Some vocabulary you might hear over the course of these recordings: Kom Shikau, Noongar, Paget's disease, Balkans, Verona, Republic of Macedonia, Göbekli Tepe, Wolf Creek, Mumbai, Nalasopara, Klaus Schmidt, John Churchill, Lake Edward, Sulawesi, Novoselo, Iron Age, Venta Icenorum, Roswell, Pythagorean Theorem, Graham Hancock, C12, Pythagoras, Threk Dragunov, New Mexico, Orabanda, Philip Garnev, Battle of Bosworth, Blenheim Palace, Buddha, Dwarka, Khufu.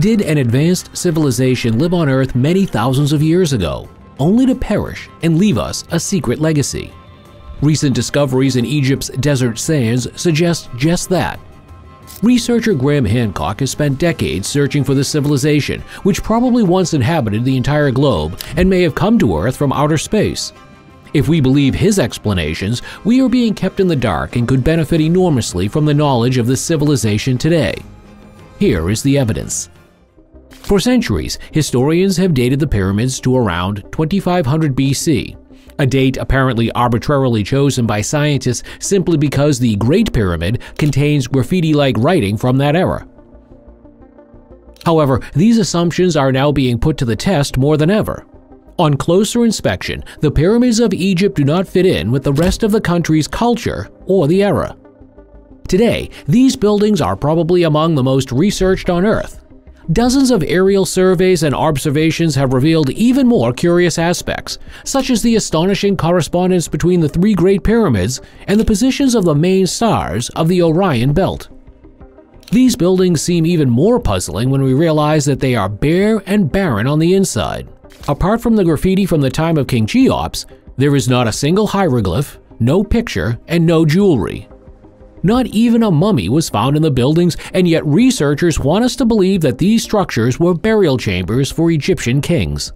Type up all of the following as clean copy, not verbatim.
Did an advanced civilization live on Earth many thousands of years ago, only to perish and leave us a secret legacy? Recent discoveries in Egypt's desert sands suggest just that. Researcher Graham Hancock has spent decades searching for this civilization, which probably once inhabited the entire globe and may have come to Earth from outer space. If we believe his explanations, we are being kept in the dark and could benefit enormously from the knowledge of this civilization today. Here is the evidence. For centuries, historians have dated the pyramids to around 2500 BC, a date apparently arbitrarily chosen by scientists simply because the Great Pyramid contains graffiti-like writing from that era. However, these assumptions are now being put to the test more than ever. On closer inspection, the pyramids of Egypt do not fit in with the rest of the country's culture or the era. Today, these buildings are probably among the most researched on Earth. Dozens of aerial surveys and observations have revealed even more curious aspects, such as the astonishing correspondence between the three Great Pyramids and the positions of the main stars of the Orion Belt. These buildings seem even more puzzling when we realize that they are bare and barren on the inside. Apart from the graffiti from the time of King Cheops, there is not a single hieroglyph, no picture, and no jewelry. Not even a mummy was found in the buildings, and yet researchers want us to believe that these structures were burial chambers for Egyptian kings.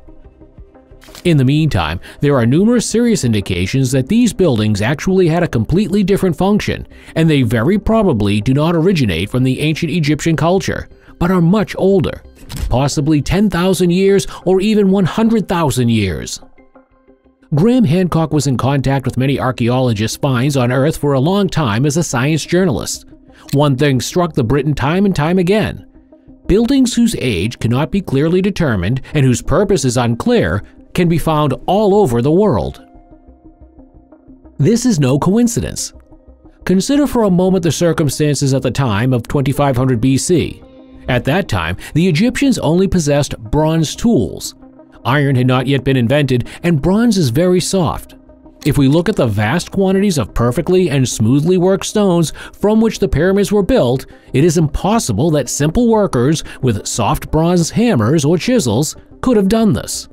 In the meantime, there are numerous serious indications that these buildings actually had a completely different function, and they very probably do not originate from the ancient Egyptian culture, but are much older. Possibly 10,000 years or even 100,000 years. Graham Hancock was in contact with many archaeologists' finds on Earth for a long time as a science journalist. One thing struck the Briton time and time again. Buildings whose age cannot be clearly determined and whose purpose is unclear can be found all over the world. This is no coincidence. Consider for a moment the circumstances at the time of 2500 BC. At that time, the Egyptians only possessed bronze tools. Iron had not yet been invented, and bronze is very soft. If we look at the vast quantities of perfectly and smoothly worked stones from which the pyramids were built, it is impossible that simple workers with soft bronze hammers or chisels could have done this.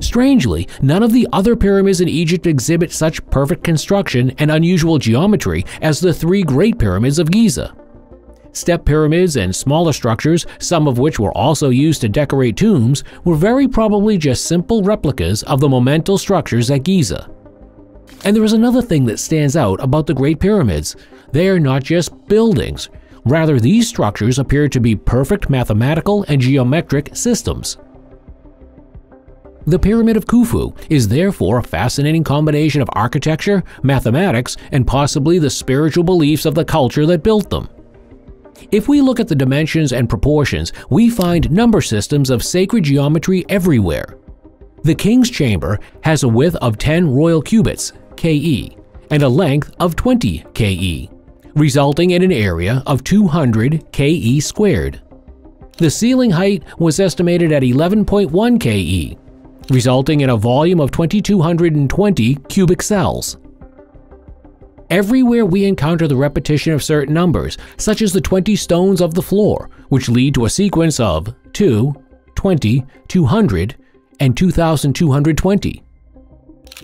Strangely, none of the other pyramids in Egypt exhibit such perfect construction and unusual geometry as the three Great Pyramids of Giza. Step pyramids and smaller structures, some of which were also used to decorate tombs, were very probably just simple replicas of the monumental structures at Giza. And there is another thing that stands out about the Great Pyramids. They are not just buildings. Rather, these structures appear to be perfect mathematical and geometric systems. The Pyramid of Khufu is therefore a fascinating combination of architecture, mathematics, and possibly the spiritual beliefs of the culture that built them. If we look at the dimensions and proportions, we find number systems of sacred geometry everywhere. The king's chamber has a width of 10 royal cubits (ke) and a length of 20 (ke), resulting in an area of 200 (ke) squared. The ceiling height was estimated at 11.1 (ke), resulting in a volume of 2220 cubic cells. Everywhere we encounter the repetition of certain numbers, such as the 20 stones of the floor, which lead to a sequence of 2, 20, 200, and 2220.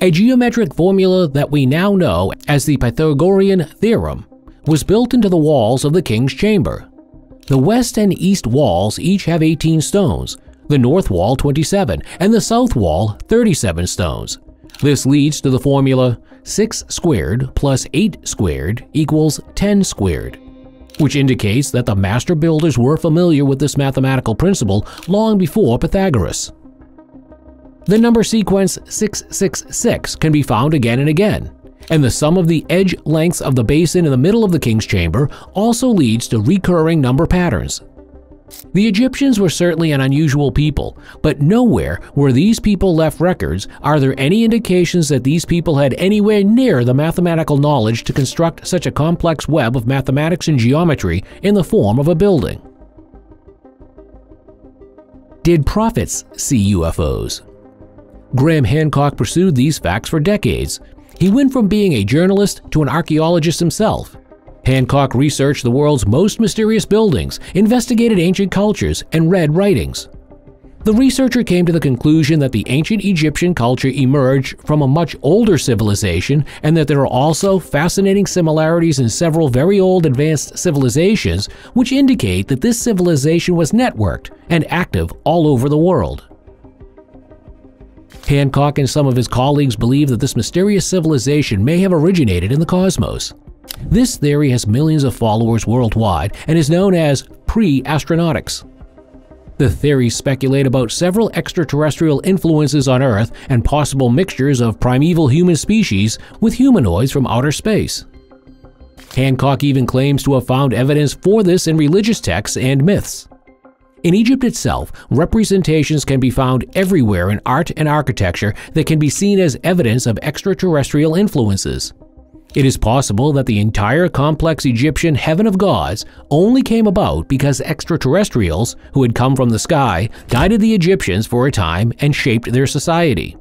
A geometric formula that we now know as the Pythagorean Theorem was built into the walls of the king's chamber. The west and east walls each have 18 stones, the north wall 27, and the south wall 37 stones. This leads to the formula 6 squared plus 8 squared equals 10 squared, which indicates that the master builders were familiar with this mathematical principle long before Pythagoras. The number sequence 666 can be found again and again, and the sum of the edge lengths of the basin in the middle of the king's chamber also leads to recurring number patterns. The Egyptians were certainly an unusual people, but nowhere where these people left records are there any indications that these people had anywhere near the mathematical knowledge to construct such a complex web of mathematics and geometry in the form of a building. Did prophets see UFOs? Graham Hancock pursued these facts for decades. He went from being a journalist to an archaeologist himself. Hancock researched the world's most mysterious buildings, investigated ancient cultures, and read writings. The researcher came to the conclusion that the ancient Egyptian culture emerged from a much older civilization and that there are also fascinating similarities in several very old advanced civilizations, which indicate that this civilization was networked and active all over the world. Hancock and some of his colleagues believe that this mysterious civilization may have originated in the cosmos. This theory has millions of followers worldwide and is known as pre-astronautics. The theories speculate about several extraterrestrial influences on Earth and possible mixtures of primeval human species with humanoids from outer space. Hancock even claims to have found evidence for this in religious texts and myths. In Egypt itself, representations can be found everywhere in art and architecture that can be seen as evidence of extraterrestrial influences. It is possible that the entire complex Egyptian heaven of gods only came about because extraterrestrials, who had come from the sky, guided the Egyptians for a time and shaped their society.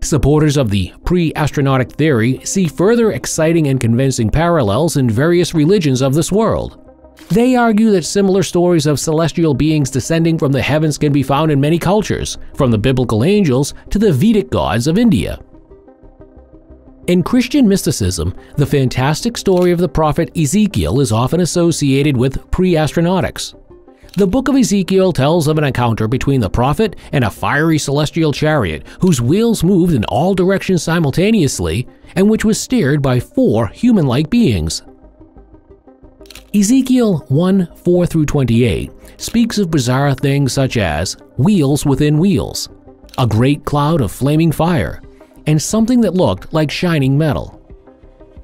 Supporters of the pre-astronautic theory see further exciting and convincing parallels in various religions of this world. They argue that similar stories of celestial beings descending from the heavens can be found in many cultures, from the biblical angels to the Vedic gods of India. In Christian mysticism, the fantastic story of the prophet Ezekiel is often associated with pre-astronautics. The book of Ezekiel tells of an encounter between the prophet and a fiery celestial chariot whose wheels moved in all directions simultaneously and which was steered by four human-like beings. Ezekiel 1:4-28 speaks of bizarre things such as wheels within wheels, a great cloud of flaming fire, and something that looked like shining metal.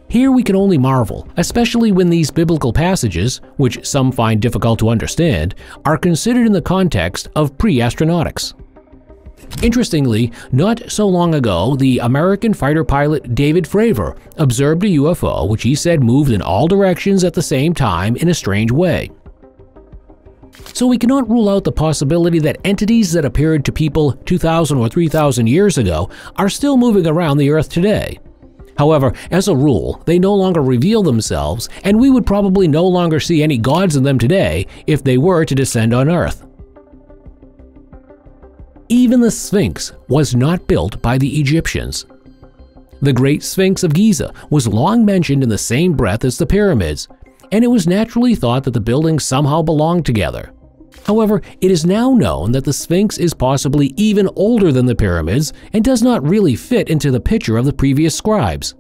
Here we can only marvel, especially when these biblical passages, which some find difficult to understand, are considered in the context of pre-astronautics. Interestingly, not so long ago, the American fighter pilot David Fravor observed a UFO which he said moved in all directions at the same time in a strange way. So we cannot rule out the possibility that entities that appeared to people 2,000 or 3,000 years ago are still moving around the Earth today. However, as a rule, they no longer reveal themselves, and we would probably no longer see any gods in them today if they were to descend on Earth. Even the Sphinx was not built by the Egyptians. The Great Sphinx of Giza was long mentioned in the same breath as the pyramids, and it was naturally thought that the buildings somehow belonged together. However, it is now known that the Sphinx is possibly even older than the pyramids and does not really fit into the picture of the previous scribes.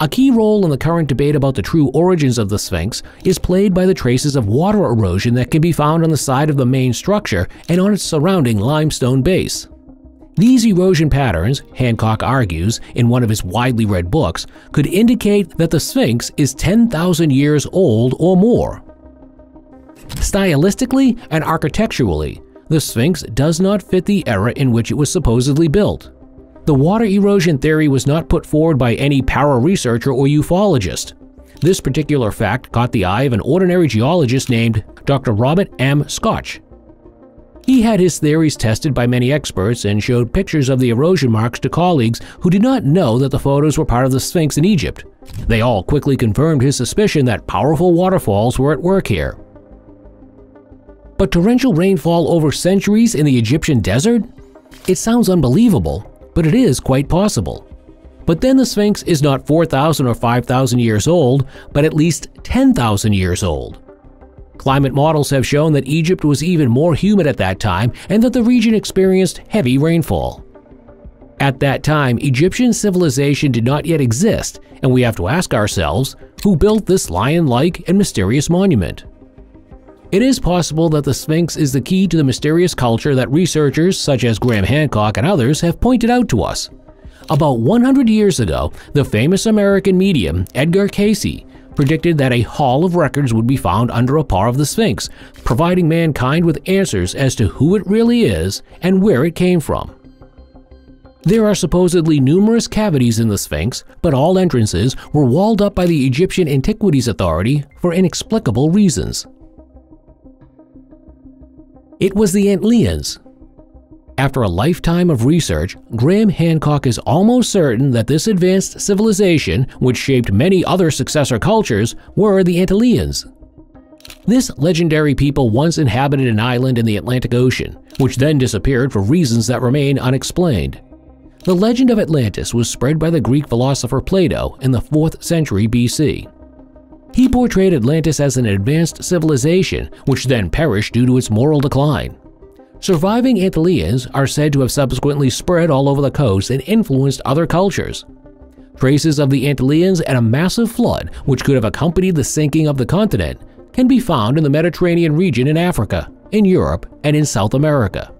A key role in the current debate about the true origins of the Sphinx is played by the traces of water erosion that can be found on the side of the main structure and on its surrounding limestone base. These erosion patterns, Hancock argues in one of his widely read books, could indicate that the Sphinx is 10,000 years old or more. Stylistically and architecturally, the Sphinx does not fit the era in which it was supposedly built. The water erosion theory was not put forward by any para-researcher or ufologist. This particular fact caught the eye of an ordinary geologist named Dr. Robert M. Scotch. He had his theories tested by many experts and showed pictures of the erosion marks to colleagues who did not know that the photos were part of the Sphinx in Egypt. They all quickly confirmed his suspicion that powerful waterfalls were at work here. But torrential rainfall over centuries in the Egyptian desert? It sounds unbelievable, but it is quite possible. But then the Sphinx is not 4,000 or 5,000 years old, but at least 10,000 years old. Climate models have shown that Egypt was even more humid at that time and that the region experienced heavy rainfall. At that time, Egyptian civilization did not yet exist, and we have to ask ourselves, who built this lion-like and mysterious monument? It is possible that the Sphinx is the key to the mysterious culture that researchers such as Graham Hancock and others have pointed out to us. About 100 years ago, the famous American medium Edgar Cayce predicted that a hall of records would be found under a paw of the Sphinx, providing mankind with answers as to who it really is and where it came from. There are supposedly numerous cavities in the Sphinx, but all entrances were walled up by the Egyptian Antiquities Authority for inexplicable reasons. It was the Antlians. After a lifetime of research, Graham Hancock is almost certain that this advanced civilization, which shaped many other successor cultures, were the Antilleans. This legendary people once inhabited an island in the Atlantic Ocean, which then disappeared for reasons that remain unexplained. The legend of Atlantis was spread by the Greek philosopher Plato in the 4th century BC. He portrayed Atlantis as an advanced civilization, which then perished due to its moral decline. Surviving Antilleans are said to have subsequently spread all over the coast and influenced other cultures. Traces of the Antilleans and a massive flood, which could have accompanied the sinking of the continent, can be found in the Mediterranean region in Africa, in Europe, and in South America.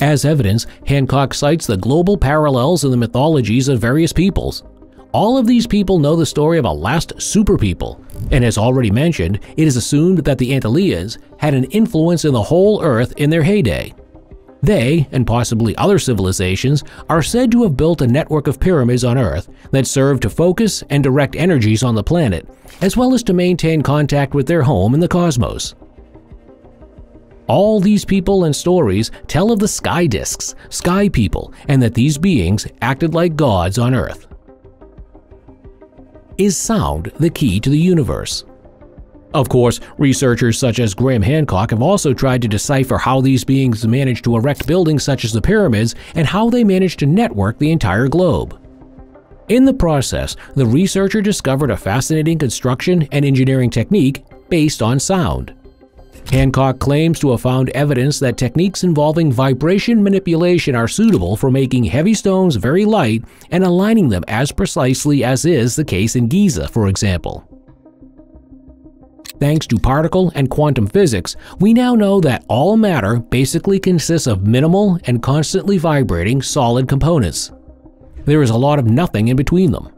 As evidence, Hancock cites the global parallels in the mythologies of various peoples. All of these people know the story of a last superpeople, and as already mentioned, it is assumed that the Antilleans had an influence in the whole Earth in their heyday. They, and possibly other civilizations, are said to have built a network of pyramids on Earth that served to focus and direct energies on the planet, as well as to maintain contact with their home in the cosmos. All these people and stories tell of the sky discs, sky people, and that these beings acted like gods on Earth. Is sound the key to the universe? Of course, researchers such as Graham Hancock have also tried to decipher how these beings managed to erect buildings such as the pyramids and how they managed to network the entire globe. In the process, the researcher discovered a fascinating construction and engineering technique based on sound. Hancock claims to have found evidence that techniques involving vibration manipulation are suitable for making heavy stones very light and aligning them as precisely as is the case in Giza, for example. Thanks to particle and quantum physics, we now know that all matter basically consists of minimal and constantly vibrating solid components. There is a lot of nothing in between them.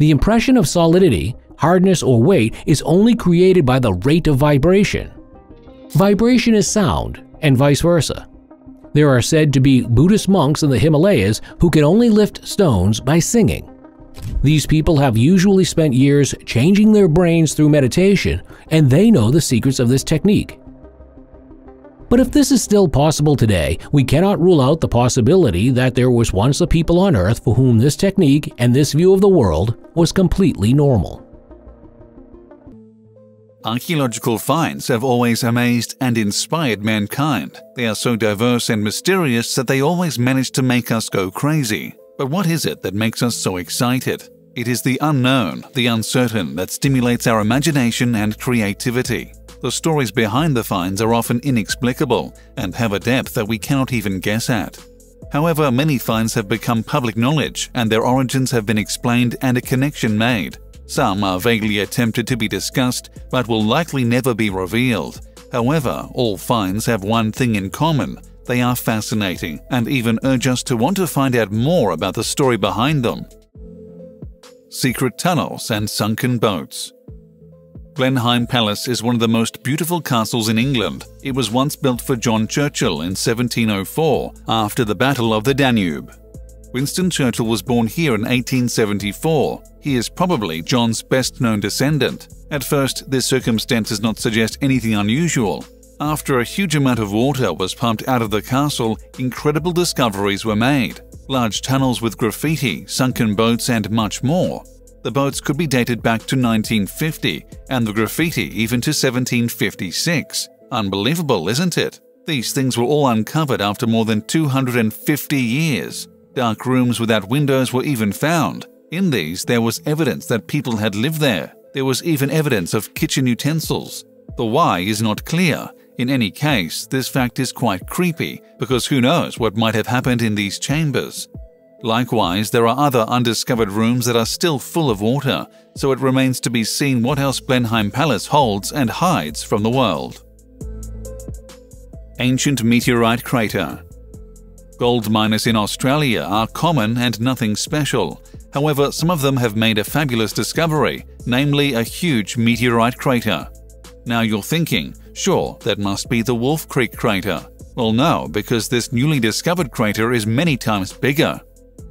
The impression of solidity, hardness, or weight is only created by the rate of vibration. Vibration is sound, and vice versa. There are said to be Buddhist monks in the Himalayas who can only lift stones by singing. These people have usually spent years changing their brains through meditation, and they know the secrets of this technique. But if this is still possible today, we cannot rule out the possibility that there was once a people on Earth for whom this technique and this view of the world was completely normal. Archaeological finds have always amazed and inspired mankind. They are so diverse and mysterious that they always manage to make us go crazy. But what is it that makes us so excited? It is the unknown, the uncertain, that stimulates our imagination and creativity. The stories behind the finds are often inexplicable and have a depth that we cannot even guess at. However, many finds have become public knowledge and their origins have been explained and a connection made. Some are vaguely attempted to be discussed but will likely never be revealed. However, all finds have one thing in common. They are fascinating and even urge us to want to find out more about the story behind them. Secret tunnels and sunken boats. Blenheim Palace is one of the most beautiful castles in England. It was once built for John Churchill in 1704 after the Battle of the Danube. Winston Churchill was born here in 1874. He is probably John's best-known descendant. At first, this circumstance does not suggest anything unusual. After a huge amount of water was pumped out of the castle, incredible discoveries were made. Large tunnels with graffiti, sunken boats, and much more. The boats could be dated back to 1950, and the graffiti even to 1756. Unbelievable, isn't it? These things were all uncovered after more than 250 years. Dark rooms without windows were even found. In these, there was evidence that people had lived there. There was even evidence of kitchen utensils. The why is not clear. In any case, this fact is quite creepy, because who knows what might have happened in these chambers. Likewise, there are other undiscovered rooms that are still full of water, so it remains to be seen what else Blenheim Palace holds and hides from the world. Ancient meteorite crater. Gold miners in Australia are common and nothing special. However, some of them have made a fabulous discovery, namely a huge meteorite crater. Now you're thinking, sure, that must be the Wolf Creek crater. Well, no, because this newly discovered crater is many times bigger.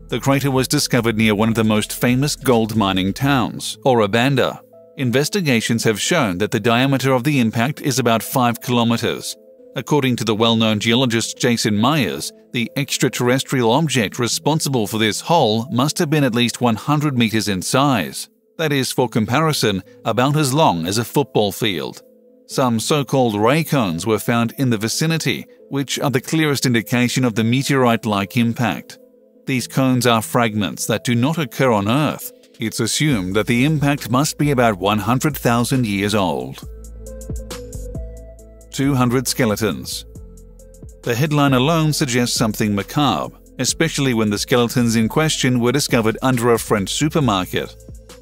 The crater was discovered near one of the most famous gold mining towns, Orabanda. Investigations have shown that the diameter of the impact is about 5 kilometers. According to the well-known geologist Jason Myers, the extraterrestrial object responsible for this hole must have been at least 100 meters in size. That is, for comparison, about as long as a football field. Some so-called ray cones were found in the vicinity, which are the clearest indication of the meteorite-like impact. These cones are fragments that do not occur on Earth. It's assumed that the impact must be about 100,000 years old. 200 skeletons. The headline alone suggests something macabre, especially when the skeletons in question were discovered under a French supermarket.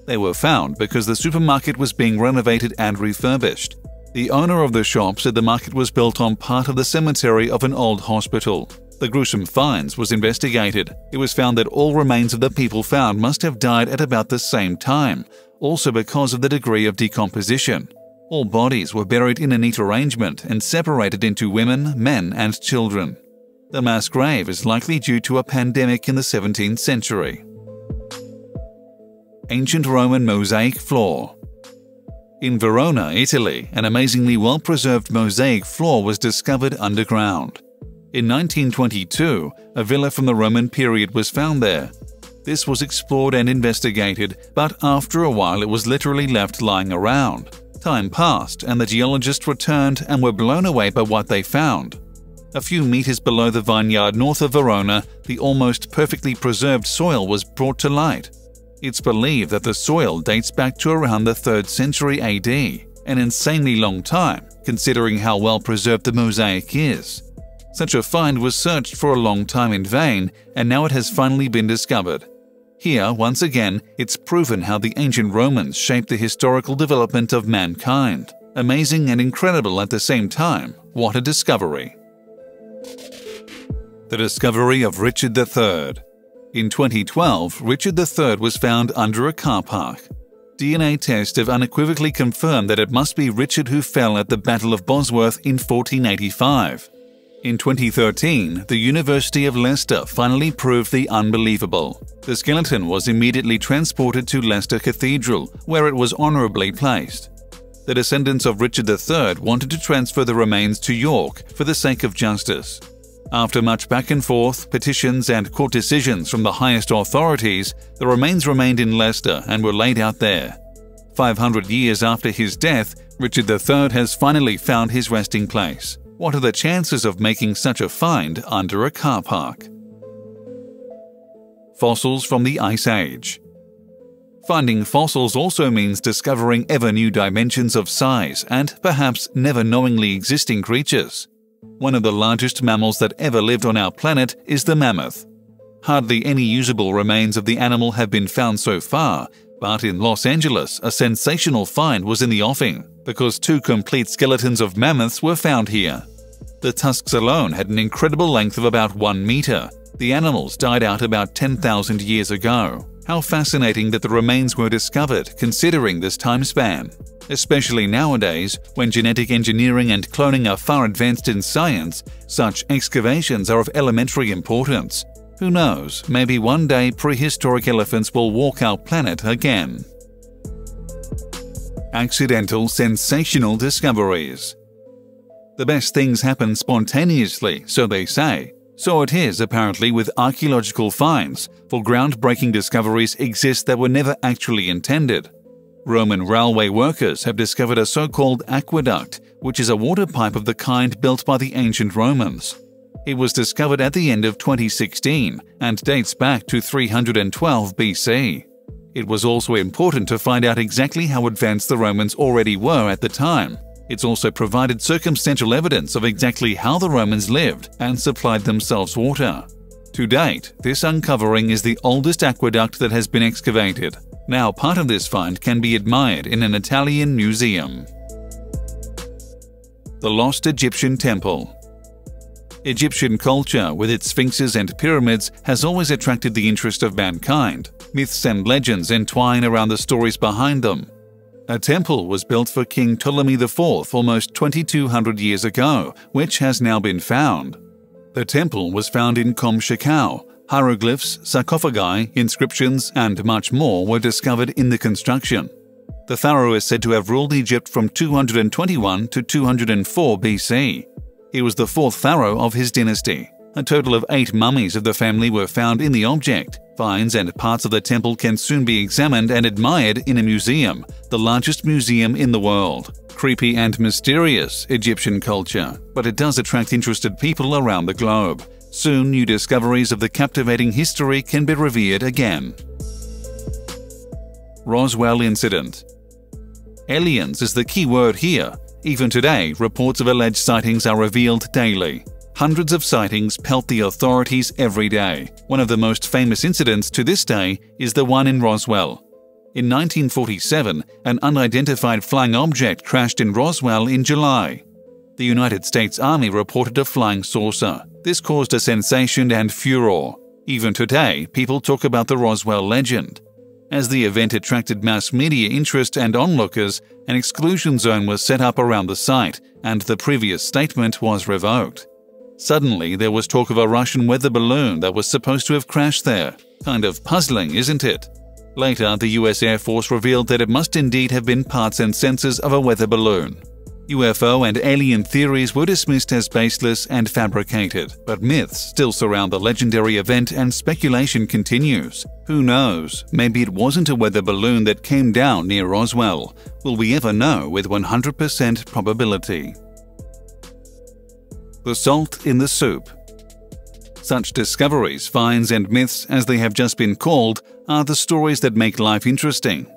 They were found because the supermarket was being renovated and refurbished. The owner of the shop said the market was built on part of the cemetery of an old hospital. The gruesome finds was investigated. It was found that all remains of the people found must have died at about the same time, also because of the degree of decomposition. All bodies were buried in a neat arrangement and separated into women, men, and children. The mass grave is likely due to a pandemic in the 17th century. Ancient Roman mosaic floor. In Verona, Italy, an amazingly well-preserved mosaic floor was discovered underground. In 1922, a villa from the Roman period was found there. This was explored and investigated, but after a while it was literally left lying around. Time passed, and the geologists returned and were blown away by what they found. A few meters below the vineyard north of Verona, the almost perfectly preserved soil was brought to light. It's believed that the soil dates back to around the 3rd century AD, an insanely long time, considering how well preserved the mosaic is. Such a find was searched for a long time in vain, and now it has finally been discovered. Here, once again, it's proven how the ancient Romans shaped the historical development of mankind. Amazing and incredible at the same time, what a discovery! The discovery of Richard III. In 2012, Richard III was found under a car park. DNA tests have unequivocally confirmed that it must be Richard who fell at the Battle of Bosworth in 1485. In 2013, the University of Leicester finally proved the unbelievable. The skeleton was immediately transported to Leicester Cathedral, where it was honorably placed. The descendants of Richard III wanted to transfer the remains to York for the sake of justice. After much back and forth, petitions and court decisions from the highest authorities, the remains remained in Leicester and were laid out there. 500 years after his death, Richard III has finally found his resting place. What are the chances of making such a find under a car park? Fossils from the Ice Age. Finding fossils also means discovering ever new dimensions of size and perhaps never knowingly existing creatures. One of the largest mammals that ever lived on our planet is the mammoth. Hardly any usable remains of the animal have been found so far, but in Los Angeles, a sensational find was in the offing because two complete skeletons of mammoths were found here. The tusks alone had an incredible length of about 1 meter. The animals died out about 10,000 years ago. How fascinating that the remains were discovered considering this time span. Especially nowadays, when genetic engineering and cloning are far advanced in science, such excavations are of elementary importance. Who knows, maybe one day prehistoric elephants will walk our planet again. Accidental, sensational discoveries. The best things happen spontaneously, so they say. So it is, apparently, with archaeological finds, for groundbreaking discoveries exist that were never actually intended. Roman railway workers have discovered a so-called aqueduct, which is a water pipe of the kind built by the ancient Romans. It was discovered at the end of 2016 and dates back to 312 BC. It was also important to find out exactly how advanced the Romans already were at the time. It's also provided circumstantial evidence of exactly how the Romans lived and supplied themselves water. To date, this uncovering is the oldest aqueduct that has been excavated. Now, part of this find can be admired in an Italian museum. The Lost Egyptian Temple. Egyptian culture, with its sphinxes and pyramids, has always attracted the interest of mankind. Myths and legends entwine around the stories behind them. A temple was built for King Ptolemy IV almost 2,200 years ago, which has now been found. The temple was found in Kom Shikau. Hieroglyphs, sarcophagi, inscriptions, and much more were discovered in the construction. The pharaoh is said to have ruled Egypt from 221 to 204 BC. He was the fourth pharaoh of his dynasty. A total of 8 mummies of the family were found in the object. Finds and parts of the temple can soon be examined and admired in a museum, the largest museum in the world. Creepy and mysterious, Egyptian culture, but it does attract interested people around the globe. Soon, new discoveries of the captivating history can be revered again. Roswell Incident. Aliens is the key word here. Even today, reports of alleged sightings are revealed daily. Hundreds of sightings pelt the authorities every day. One of the most famous incidents to this day is the one in Roswell. In 1947, an unidentified flying object crashed in Roswell in July. The United States Army reported a flying saucer. This caused a sensation and furor. Even today, people talk about the Roswell legend. As the event attracted mass media interest and onlookers, an exclusion zone was set up around the site, and the previous statement was revoked. Suddenly, there was talk of a Russian weather balloon that was supposed to have crashed there. Kind of puzzling, isn't it? Later, the US Air Force revealed that it must indeed have been parts and sensors of a weather balloon. UFO and alien theories were dismissed as baseless and fabricated, but myths still surround the legendary event and speculation continues. Who knows? Maybe it wasn't a weather balloon that came down near Roswell. Will we ever know with 100% probability? The salt in the soup. Such discoveries, finds, and myths, as they have just been called, are the stories that make life interesting.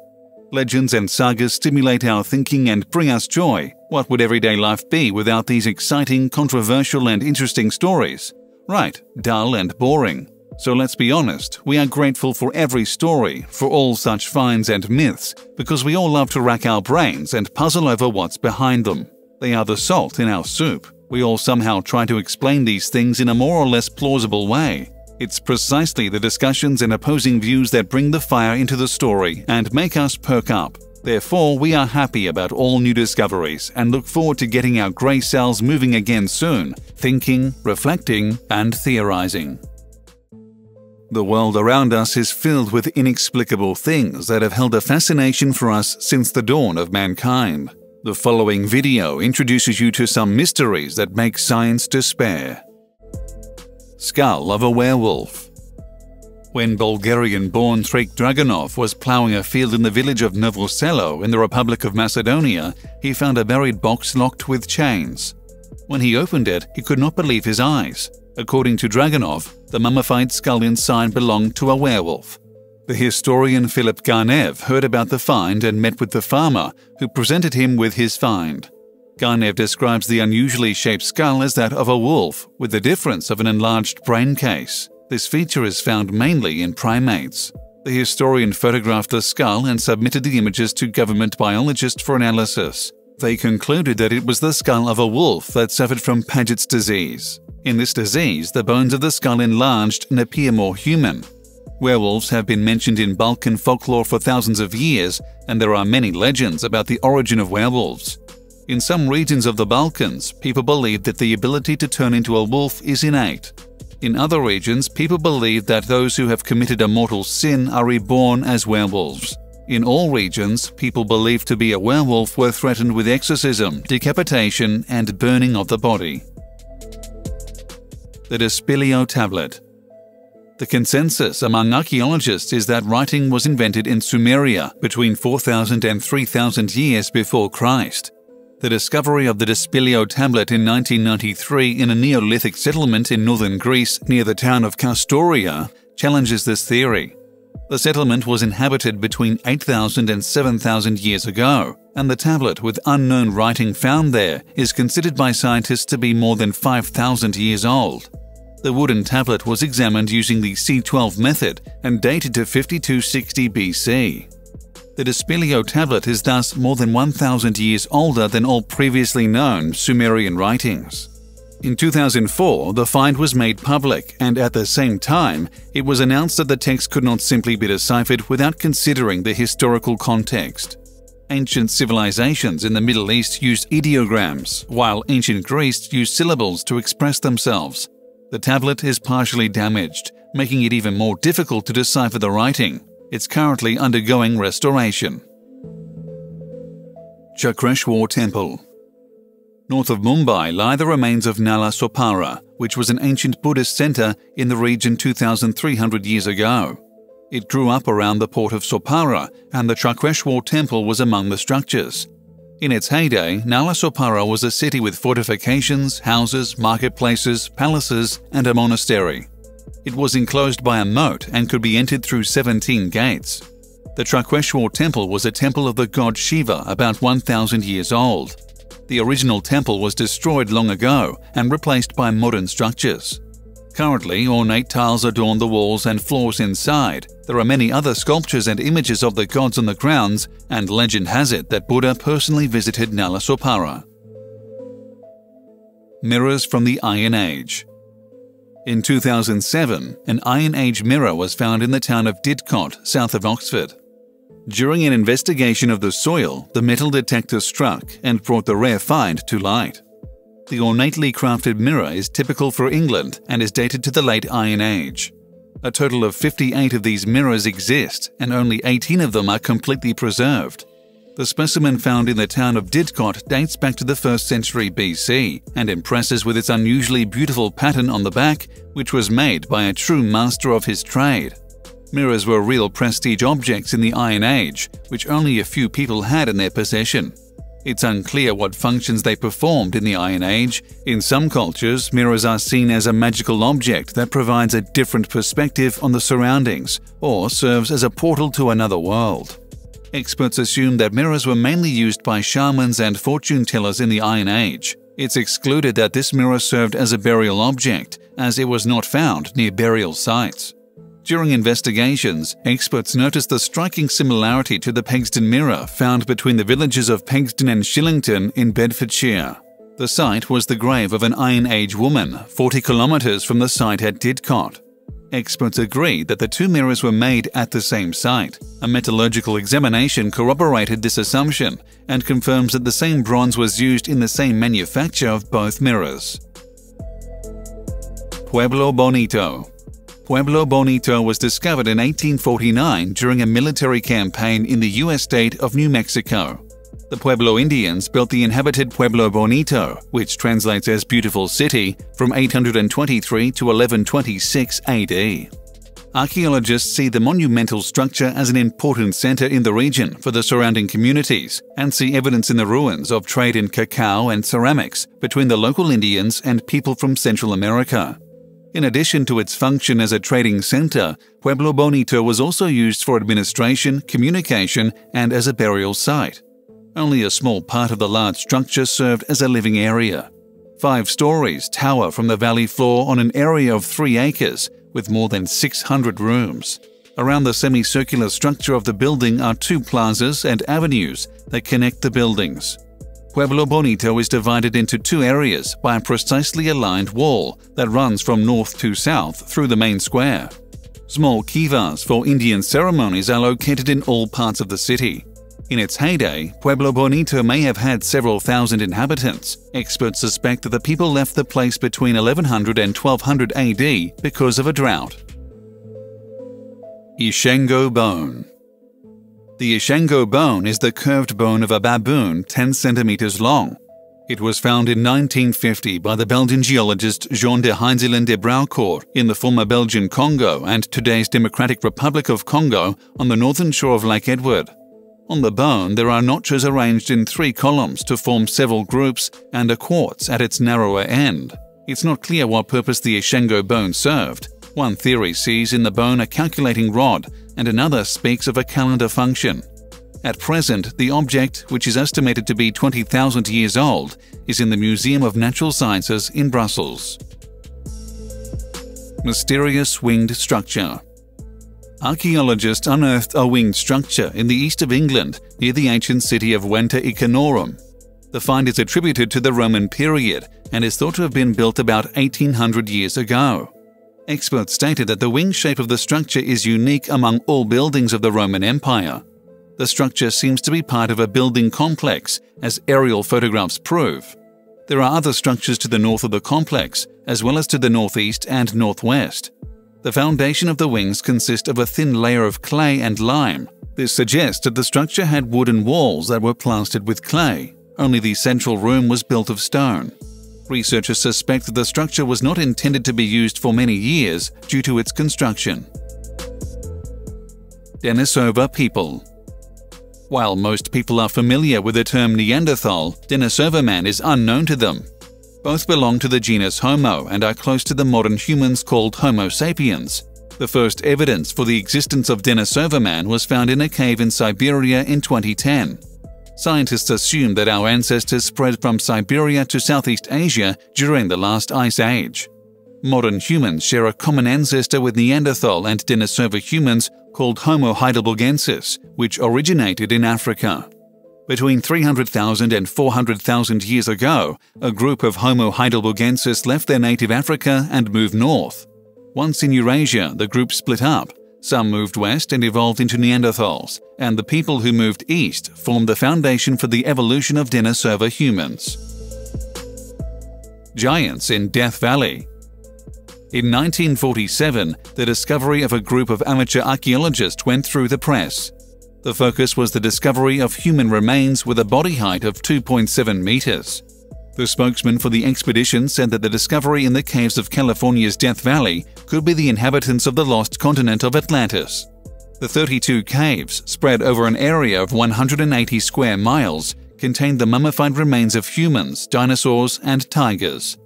Legends and sagas stimulate our thinking and bring us joy. What would everyday life be without these exciting, controversial, and interesting stories? Right, dull and boring. So let's be honest, we are grateful for every story, for all such finds and myths, because we all love to rack our brains and puzzle over what's behind them. They are the salt in our soup. We all somehow try to explain these things in a more or less plausible way. It's precisely the discussions and opposing views that bring the fire into the story and make us perk up. Therefore, we are happy about all new discoveries and look forward to getting our grey cells moving again soon, thinking, reflecting, and theorizing. The world around us is filled with inexplicable things that have held a fascination for us since the dawn of mankind. The following video introduces you to some mysteries that make science despair. Skull of a werewolf. When Bulgarian-born Threk Dragunov was ploughing a field in the village of Novoselo in the Republic of Macedonia, he found a buried box locked with chains. When he opened it, he could not believe his eyes. According to Dragunov, the mummified skull inside belonged to a werewolf. The historian Philip Garnev heard about the find and met with the farmer, who presented him with his find. Garnev describes the unusually shaped skull as that of a wolf, with the difference of an enlarged brain case. This feature is found mainly in primates. The historian photographed the skull and submitted the images to government biologists for analysis. They concluded that it was the skull of a wolf that suffered from Paget's disease. In this disease, the bones of the skull enlarged and appear more human. Werewolves have been mentioned in Balkan folklore for thousands of years, and there are many legends about the origin of werewolves. In some regions of the Balkans, people believe that the ability to turn into a wolf is innate. In other regions, people believe that those who have committed a mortal sin are reborn as werewolves. In all regions, people believed to be a werewolf were threatened with exorcism, decapitation, and burning of the body. The Despilio Tablet. The consensus among archaeologists is that writing was invented in Sumeria between 4,000 and 3,000 years before Christ. The discovery of the Despilio Tablet in 1993 in a Neolithic settlement in northern Greece near the town of Castoria challenges this theory. The settlement was inhabited between 8,000 and 7,000 years ago, and the tablet with unknown writing found there is considered by scientists to be more than 5,000 years old. The wooden tablet was examined using the C12 method and dated to 5260 BC. The Despilio Tablet is thus more than 1,000 years older than all previously known Sumerian writings. In 2004, the find was made public, and at the same time, it was announced that the text could not simply be deciphered without considering the historical context. Ancient civilizations in the Middle East used ideograms, while ancient Greece used syllables to express themselves. The tablet is partially damaged, making it even more difficult to decipher the writing. It's currently undergoing restoration. Chakreshwar Temple. North of Mumbai lie the remains of Nalasopara, which was an ancient Buddhist centre in the region 2,300 years ago. It grew up around the port of Sopara, and the Chakreshwar Temple was among the structures. In its heyday, Nalasopara was a city with fortifications, houses, marketplaces, palaces, and a monastery. It was enclosed by a moat and could be entered through 17 gates. The Chakreshwar Temple was a temple of the god Shiva, about 1,000 years old. The original temple was destroyed long ago and replaced by modern structures. Currently, ornate tiles adorn the walls and floors inside. There are many other sculptures and images of the gods on the grounds, and legend has it that Buddha personally visited Nalasopara. Mirrors from the Iron Age. In 2007, an Iron Age mirror was found in the town of Didcot, south of Oxford. During an investigation of the soil, the metal detector struck and brought the rare find to light. The ornately crafted mirror is typical for England and is dated to the late Iron Age. A total of 58 of these mirrors exist, and only 18 of them are completely preserved. The specimen found in the town of Didcot dates back to the 1st century BC and impresses with its unusually beautiful pattern on the back, which was made by a true master of his trade. Mirrors were real prestige objects in the Iron Age, which only a few people had in their possession. It's unclear what functions they performed in the Iron Age. In some cultures, mirrors are seen as a magical object that provides a different perspective on the surroundings or serves as a portal to another world. Experts assume that mirrors were mainly used by shamans and fortune tellers in the Iron Age. It's excluded that this mirror served as a burial object, as it was not found near burial sites. During investigations, experts noticed the striking similarity to the Pegston mirror found between the villages of Pegston and Shillington in Bedfordshire. The site was the grave of an Iron Age woman, 40 kilometres from the site at Didcot. Experts agree that the two mirrors were made at the same site. A metallurgical examination corroborated this assumption and confirms that the same bronze was used in the same manufacture of both mirrors. Pueblo Bonito. Pueblo Bonito was discovered in 1849 during a military campaign in the U.S. state of New Mexico. The Pueblo Indians built the inhabited Pueblo Bonito, which translates as beautiful city, from 823 to 1126 AD. Archaeologists see the monumental structure as an important center in the region for the surrounding communities, and see evidence in the ruins of trade in cacao and ceramics between the local Indians and people from Central America. In addition to its function as a trading center, Pueblo Bonito was also used for administration, communication, and as a burial site. Only a small part of the large structure served as a living area. 5 stories tower from the valley floor on an area of 3 acres, with more than 600 rooms. Around the semicircular structure of the building are 2 plazas and avenues that connect the buildings. Pueblo Bonito is divided into 2 areas by a precisely aligned wall that runs from north to south through the main square. Small kivas for Indian ceremonies are located in all parts of the city. In its heyday, Pueblo Bonito may have had several thousand inhabitants. Experts suspect that the people left the place between 1100 and 1200 AD because of a drought. Ishango Bone. The Ishango bone is the curved bone of a baboon 10 centimeters long. It was found in 1950 by the Belgian geologist Jean de Heinzelen de Broucourt in the former Belgian Congo and today's Democratic Republic of Congo on the northern shore of Lake Edward. On the bone, there are notches arranged in 3 columns to form several groups and a quartz at its narrower end. It's not clear what purpose the Ishango bone served. One theory sees in the bone a calculating rod, and another speaks of a calendar function. At present, the object, which is estimated to be 20,000 years old, is in the Museum of Natural Sciences in Brussels. Mysterious winged structure. Archaeologists unearthed a winged structure in the east of England near the ancient city of Venta Icenorum. The find is attributed to the Roman period and is thought to have been built about 1800 years ago. Experts stated that the wing shape of the structure is unique among all buildings of the Roman Empire. The structure seems to be part of a building complex, as aerial photographs prove. There are other structures to the north of the complex, as well as to the northeast and northwest. The foundation of the wings consists of a thin layer of clay and lime. This suggests that the structure had wooden walls that were plastered with clay. Only the central room was built of stone. Researchers suspect the structure was not intended to be used for many years due to its construction. Denisova people. While most people are familiar with the term Neanderthal, Denisova man is unknown to them. Both belong to the genus Homo and are close to the modern humans called Homo sapiens. The first evidence for the existence of Denisova man was found in a cave in Siberia in 2010. Scientists assume that our ancestors spread from Siberia to Southeast Asia during the last ice age. Modern humans share a common ancestor with Neanderthal and Denisova humans called Homo heidelbergensis, which originated in Africa. Between 300,000 and 400,000 years ago, a group of Homo heidelbergensis left their native Africa and moved north. Once in Eurasia, the group split up. Some moved west and evolved into Neanderthals, and the people who moved east formed the foundation for the evolution of Denisova humans. Giants in Death Valley. In 1947, the discovery of a group of amateur archaeologists went through the press. The focus was the discovery of human remains with a body height of 2.7 meters. The spokesman for the expedition said that the discovery in the caves of California's Death Valley could be the inhabitants of the lost continent of Atlantis. The 32 caves, spread over an area of 180 square miles, contained the mummified remains of humans, dinosaurs, and tigers.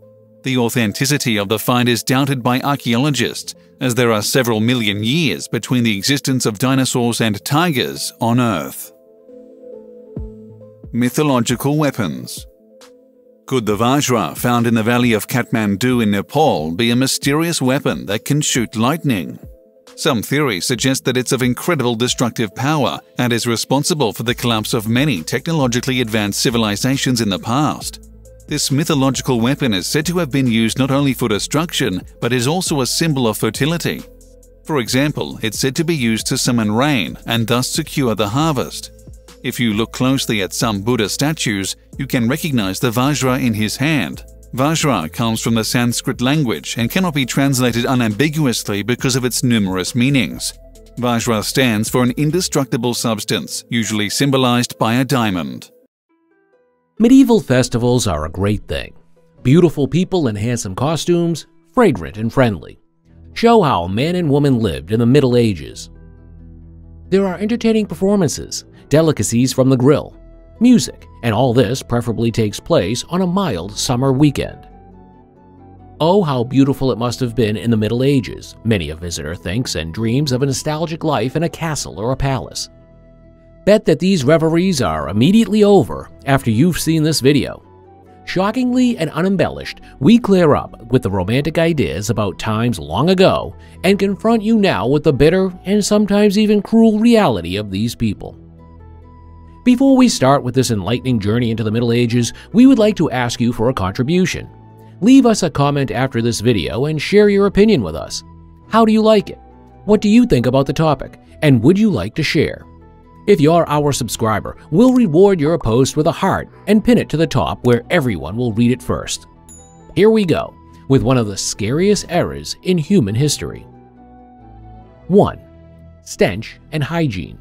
The authenticity of the find is doubted by archaeologists, as there are several million years between the existence of dinosaurs and tigers on Earth. Mythological weapons. Could the Vajra, found in the valley of Kathmandu in Nepal, be a mysterious weapon that can shoot lightning? Some theories suggest that it's of incredible destructive power and is responsible for the collapse of many technologically advanced civilizations in the past. This mythological weapon is said to have been used not only for destruction, but is also a symbol of fertility. For example, it's said to be used to summon rain and thus secure the harvest. If you look closely at some Buddha statues, you can recognize the Vajra in his hand. Vajra comes from the Sanskrit language and cannot be translated unambiguously because of its numerous meanings. Vajra stands for an indestructible substance, usually symbolized by a diamond. Medieval festivals are a great thing. Beautiful people in handsome costumes, fragrant and friendly, show how man and woman lived in the Middle Ages. There are entertaining performances, delicacies from the grill, music, and all this preferably takes place on a mild summer weekend. Oh, how beautiful it must have been in the Middle Ages, many a visitor thinks and dreams of a nostalgic life in a castle or a palace. Bet that these reveries are immediately over after you've seen this video. Shockingly and unembellished, we clear up with the romantic ideas about times long ago and confront you now with the bitter and sometimes even cruel reality of these people. Before we start with this enlightening journey into the Middle Ages, we would like to ask you for a contribution. Leave us a comment after this video and share your opinion with us. How do you like it? What do you think about the topic? And would you like to share? If you're our subscriber, we'll reward your post with a heart and pin it to the top where everyone will read it first. Here we go with one of the scariest eras in human history. 1. Stench and hygiene.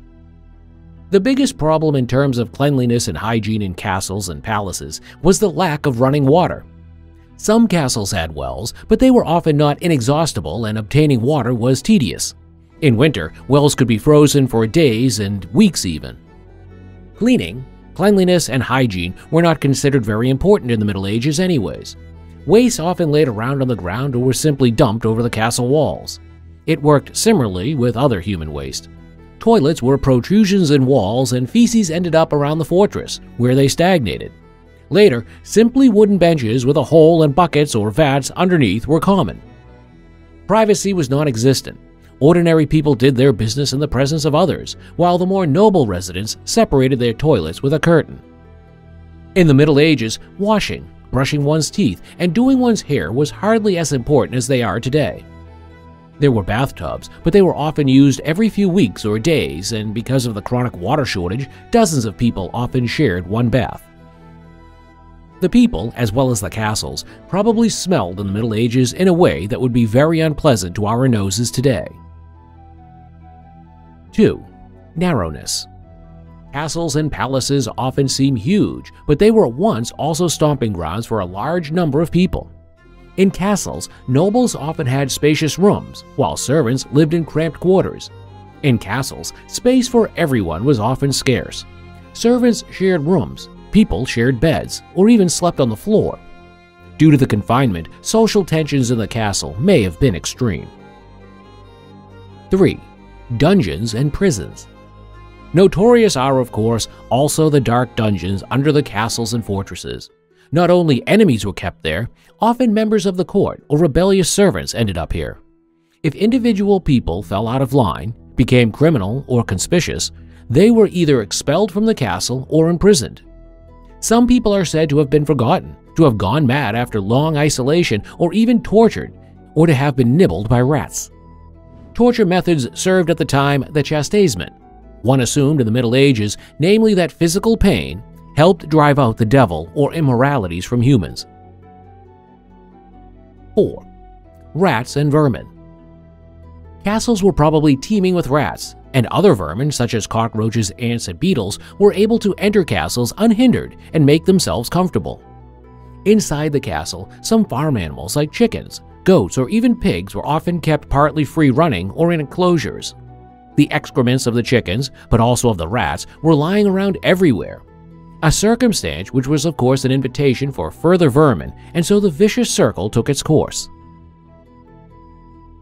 The biggest problem in terms of cleanliness and hygiene in castles and palaces was the lack of running water. Some castles had wells, but they were often not inexhaustible and obtaining water was tedious. In winter, wells could be frozen for days and weeks even. Cleaning, cleanliness, and hygiene were not considered very important in the Middle Ages anyways. Wastes often laid around on the ground or were simply dumped over the castle walls. It worked similarly with other human waste. Toilets were protrusions in walls and feces ended up around the fortress, where they stagnated. Later, simply wooden benches with a hole and buckets or vats underneath were common. Privacy was non-existent. Ordinary people did their business in the presence of others, while the more noble residents separated their toilets with a curtain. In the Middle Ages, washing, brushing one's teeth, and doing one's hair was hardly as important as they are today. There were bathtubs, but they were often used every few weeks or days, and because of the chronic water shortage, dozens of people often shared one bath. The people, as well as the castles, probably smelled in the Middle Ages in a way that would be very unpleasant to our noses today. 2. Narrowness. Castles and palaces often seem huge, but they were once also stomping grounds for a large number of people. In castles, nobles often had spacious rooms, while servants lived in cramped quarters. In castles, space for everyone was often scarce. Servants shared rooms, people shared beds, or even slept on the floor. Due to the confinement, social tensions in the castle may have been extreme. 3. Dungeons and prisons. Notorious are, of course, also the dark dungeons under the castles and fortresses. Not only enemies were kept there, often members of the court or rebellious servants ended up here. If individual people fell out of line, became criminal or conspicuous, they were either expelled from the castle or imprisoned. Some people are said to have been forgotten, to have gone mad after long isolation or even tortured, or to have been nibbled by rats. Torture methods served at the time the chastisement, one assumed in the Middle Ages, namely that physical pain helped drive out the devil or immoralities from humans. 4. Rats and vermin. Castles were probably teeming with rats, and other vermin such as cockroaches, ants, and beetles were able to enter castles unhindered and make themselves comfortable. Inside the castle, some farm animals like chickens, goats, or even pigs were often kept partly free-running or in enclosures. The excrements of the chickens, but also of the rats, were lying around everywhere. A circumstance which was of course an invitation for further vermin, and so the vicious circle took its course.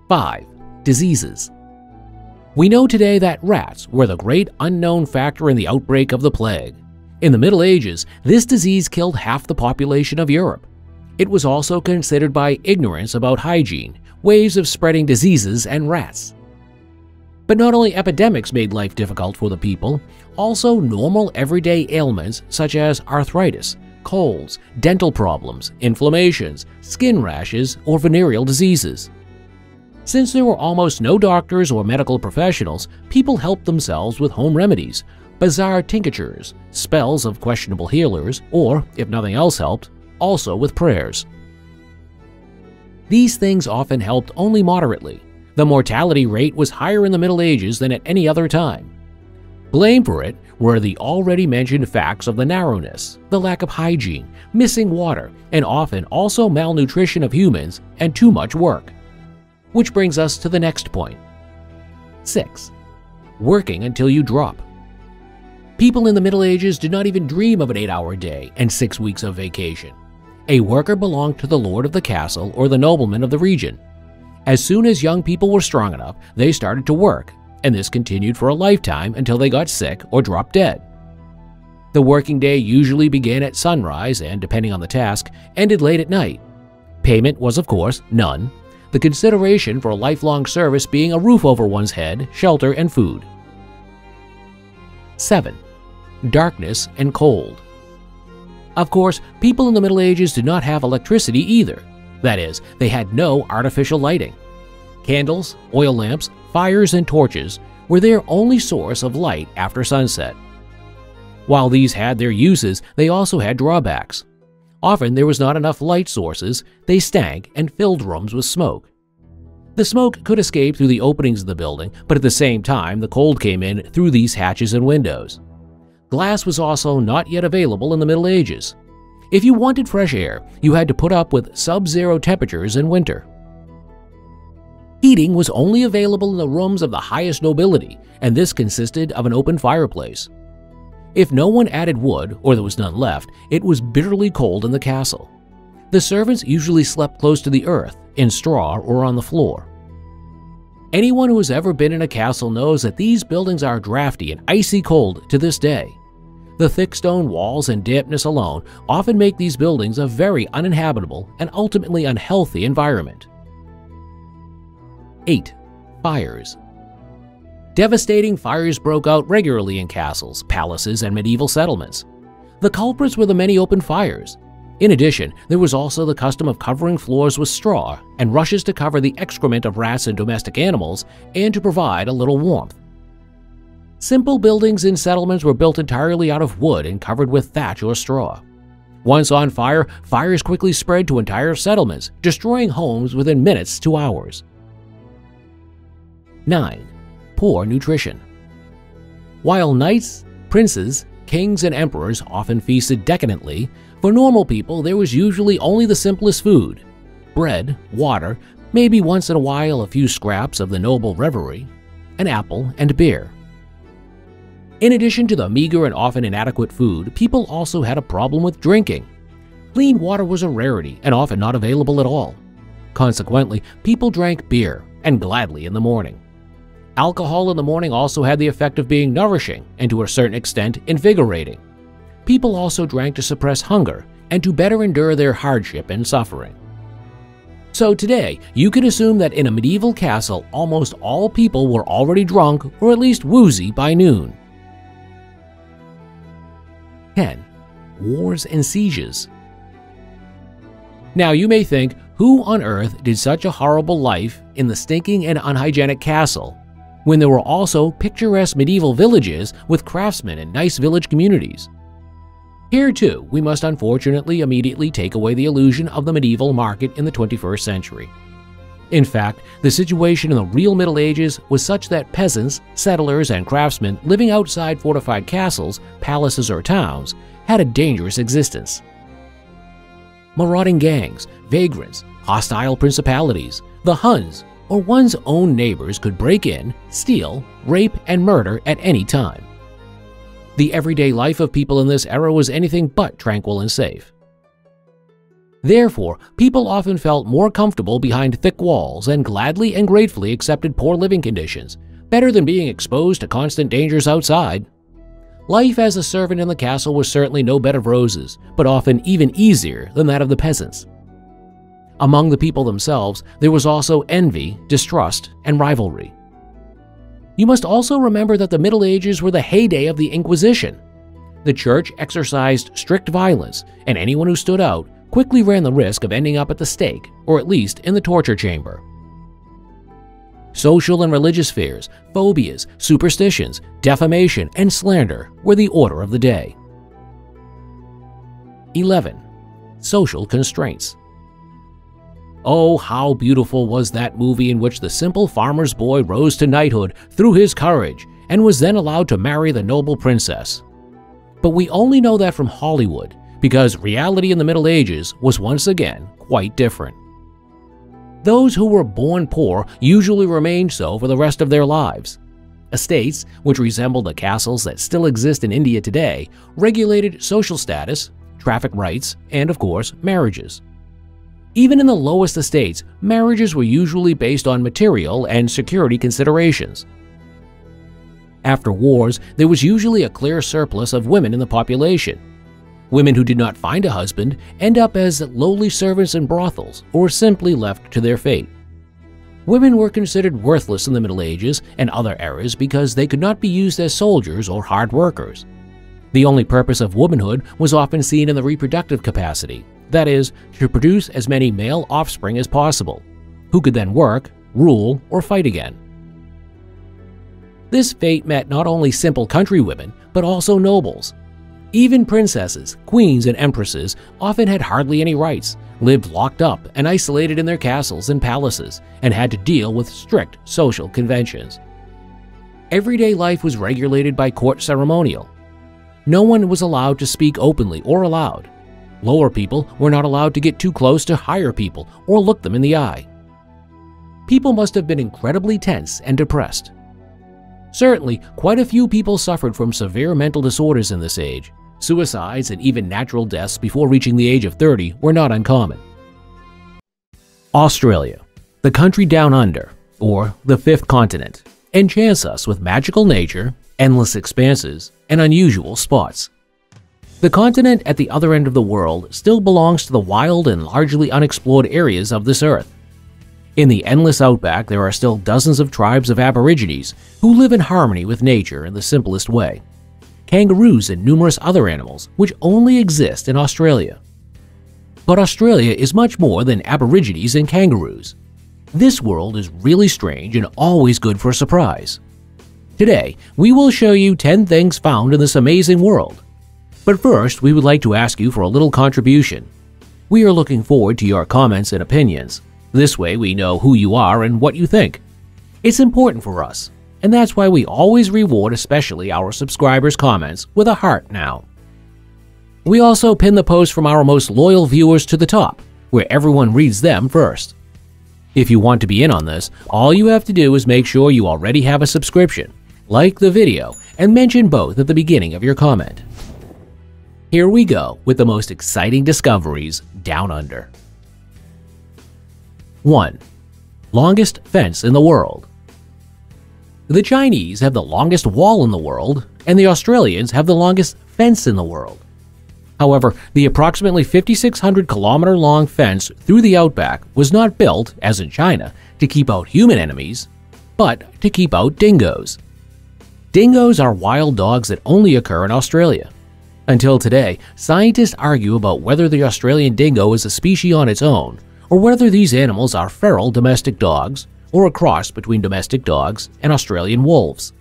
5. Diseases. We know today that rats were the great unknown factor in the outbreak of the plague. In the Middle Ages, this disease killed half the population of Europe. It was also considered by ignorance about hygiene, ways of spreading diseases, and rats. But not only epidemics made life difficult for the people, also normal everyday ailments such as arthritis, colds, dental problems, inflammations, skin rashes, or venereal diseases. Since there were almost no doctors or medical professionals, people helped themselves with home remedies, bizarre tinctures, spells of questionable healers, or, if nothing else helped, also with prayers. These things often helped only moderately. The mortality rate was higher in the Middle Ages than at any other time. Blame for it were the already mentioned facts of the narrowness, the lack of hygiene, missing water, and often also malnutrition of humans and too much work. Which brings us to the next point. 6. Working until you drop. People in the Middle Ages did not even dream of an 8-hour day and 6 weeks of vacation. A worker belonged to the lord of the castle or the nobleman of the region. As soon as young people were strong enough, they started to work, and this continued for a lifetime until they got sick or dropped dead. The working day usually began at sunrise and, depending on the task, ended late at night. Payment was, of course, none, the consideration for a lifelong service being a roof over one's head, shelter, and food. 7. Darkness and cold. Of course, people in the Middle Ages did not have electricity either. That is, they had no artificial lighting. Candles, oil lamps, fires, and torches were their only source of light after sunset. While these had their uses, they also had drawbacks. Often there was not enough light sources, they stank and filled rooms with smoke. The smoke could escape through the openings of the building, but at the same time the cold came in through these hatches and windows. Glass was also not yet available in the Middle Ages. If you wanted fresh air, you had to put up with sub-zero temperatures in winter. Heating was only available in the rooms of the highest nobility, and this consisted of an open fireplace. If no one added wood, or there was none left, it was bitterly cold in the castle. The servants usually slept close to the earth, in straw or on the floor. Anyone who has ever been in a castle knows that these buildings are drafty and icy cold to this day. The thick stone walls and dampness alone often make these buildings a very uninhabitable and ultimately unhealthy environment. 8. Fires. Devastating fires broke out regularly in castles, palaces, and medieval settlements. The culprits were the many open fires. In addition, there was also the custom of covering floors with straw and rushes to cover the excrement of rats and domestic animals and to provide a little warmth. Simple buildings in settlements were built entirely out of wood and covered with thatch or straw. Once on fire, fires quickly spread to entire settlements, destroying homes within minutes to hours. 9. Poor nutrition. While knights, Princes, kings, and emperors often feasted decadently. For normal people, there was usually only the simplest food: bread, water, maybe once in a while a few scraps of the noble revelry, an apple, and beer. In addition to the meager and often inadequate food, people also had a problem with drinking. Clean water was a rarity and often not available at all. Consequently, people drank beer, and gladly, in the morning. Alcohol in the morning also had the effect of being nourishing and, to a certain extent, invigorating. People also drank to suppress hunger and to better endure their hardship and suffering. So today, you can assume that in a medieval castle, almost all people were already drunk or at least woozy by noon. 10. Wars and sieges. Now you may think, who on earth did such a horrible life in the stinking and unhygienic castle, when there were also picturesque medieval villages with craftsmen and nice village communities? Here too, we must unfortunately immediately take away the illusion of the medieval market in the 21st century. In fact, the situation in the real Middle Ages was such that peasants, settlers, and craftsmen living outside fortified castles, palaces, or towns had a dangerous existence. Marauding gangs, vagrants, hostile principalities, the Huns, or one's own neighbors could break in, steal, rape, and murder at any time. The everyday life of people in this era was anything but tranquil and safe. Therefore, people often felt more comfortable behind thick walls and gladly and gratefully accepted poor living conditions, better than being exposed to constant dangers outside. Life as a servant in the castle was certainly no bed of roses, but often even easier than that of the peasants. Among the people themselves, there was also envy, distrust, and rivalry. You must also remember that the Middle Ages were the heyday of the Inquisition. The church exercised strict violence, and anyone who stood out quickly ran the risk of ending up at the stake, or at least in the torture chamber. Social and religious fears, phobias, superstitions, defamation, and slander were the order of the day. 11. Social constraints. Oh, how beautiful was that movie in which the simple farmer's boy rose to knighthood through his courage and was then allowed to marry the noble princess. But we only know that from Hollywood, because reality in the Middle Ages was once again quite different. Those who were born poor usually remained so for the rest of their lives. Estates, which resembled the castles that still exist in India today, regulated social status, traffic rights, and of course, marriages. Even in the lowest estates, marriages were usually based on material and security considerations. After wars, there was usually a clear surplus of women in the population. Women who did not find a husband end up as lowly servants in brothels or simply left to their fate. Women were considered worthless in the Middle Ages and other eras because they could not be used as soldiers or hard workers. The only purpose of womanhood was often seen in the reproductive capacity. That is, to produce as many male offspring as possible, who could then work, rule, or fight again. This fate met not only simple countrywomen, but also nobles. Even princesses, queens, and empresses often had hardly any rights, lived locked up and isolated in their castles and palaces, and had to deal with strict social conventions. Everyday life was regulated by court ceremonial. No one was allowed to speak openly or aloud. Lower people were not allowed to get too close to higher people or look them in the eye. People must have been incredibly tense and depressed. Certainly, quite a few people suffered from severe mental disorders in this age. Suicides and even natural deaths before reaching the age of 30 were not uncommon. Australia, the country down under, or the fifth continent, enchants us with magical nature, endless expanses, and unusual spots. The continent at the other end of the world still belongs to the wild and largely unexplored areas of this earth. In the endless outback, there are still dozens of tribes of Aborigines who live in harmony with nature in the simplest way. Kangaroos and numerous other animals, which only exist in Australia. But Australia is much more than Aborigines and kangaroos. This world is really strange and always good for a surprise. Today, we will show you 10 things found in this amazing world. But first, we would like to ask you for a little contribution. We are looking forward to your comments and opinions. This way we know who you are and what you think. It's important for us. and that's why we always reward especially our subscribers' comments with a heart now. We also pin the posts from our most loyal viewers to the top, where everyone reads them first. If you want to be in on this, all you have to do is make sure you already have a subscription, like the video, and mention both at the beginning of your comment. Here we go with the most exciting discoveries down under. 1. Longest fence in the world. The Chinese have the longest wall in the world, and the Australians have the longest fence in the world. However, the approximately 5,600 kilometer long fence through the outback was not built, as in China, to keep out human enemies, but to keep out dingoes. Dingoes are wild dogs that only occur in Australia. Until today, scientists argue about whether the Australian dingo is a species on its own, or whether these animals are feral domestic dogs, or a cross between domestic dogs and Australian wolves.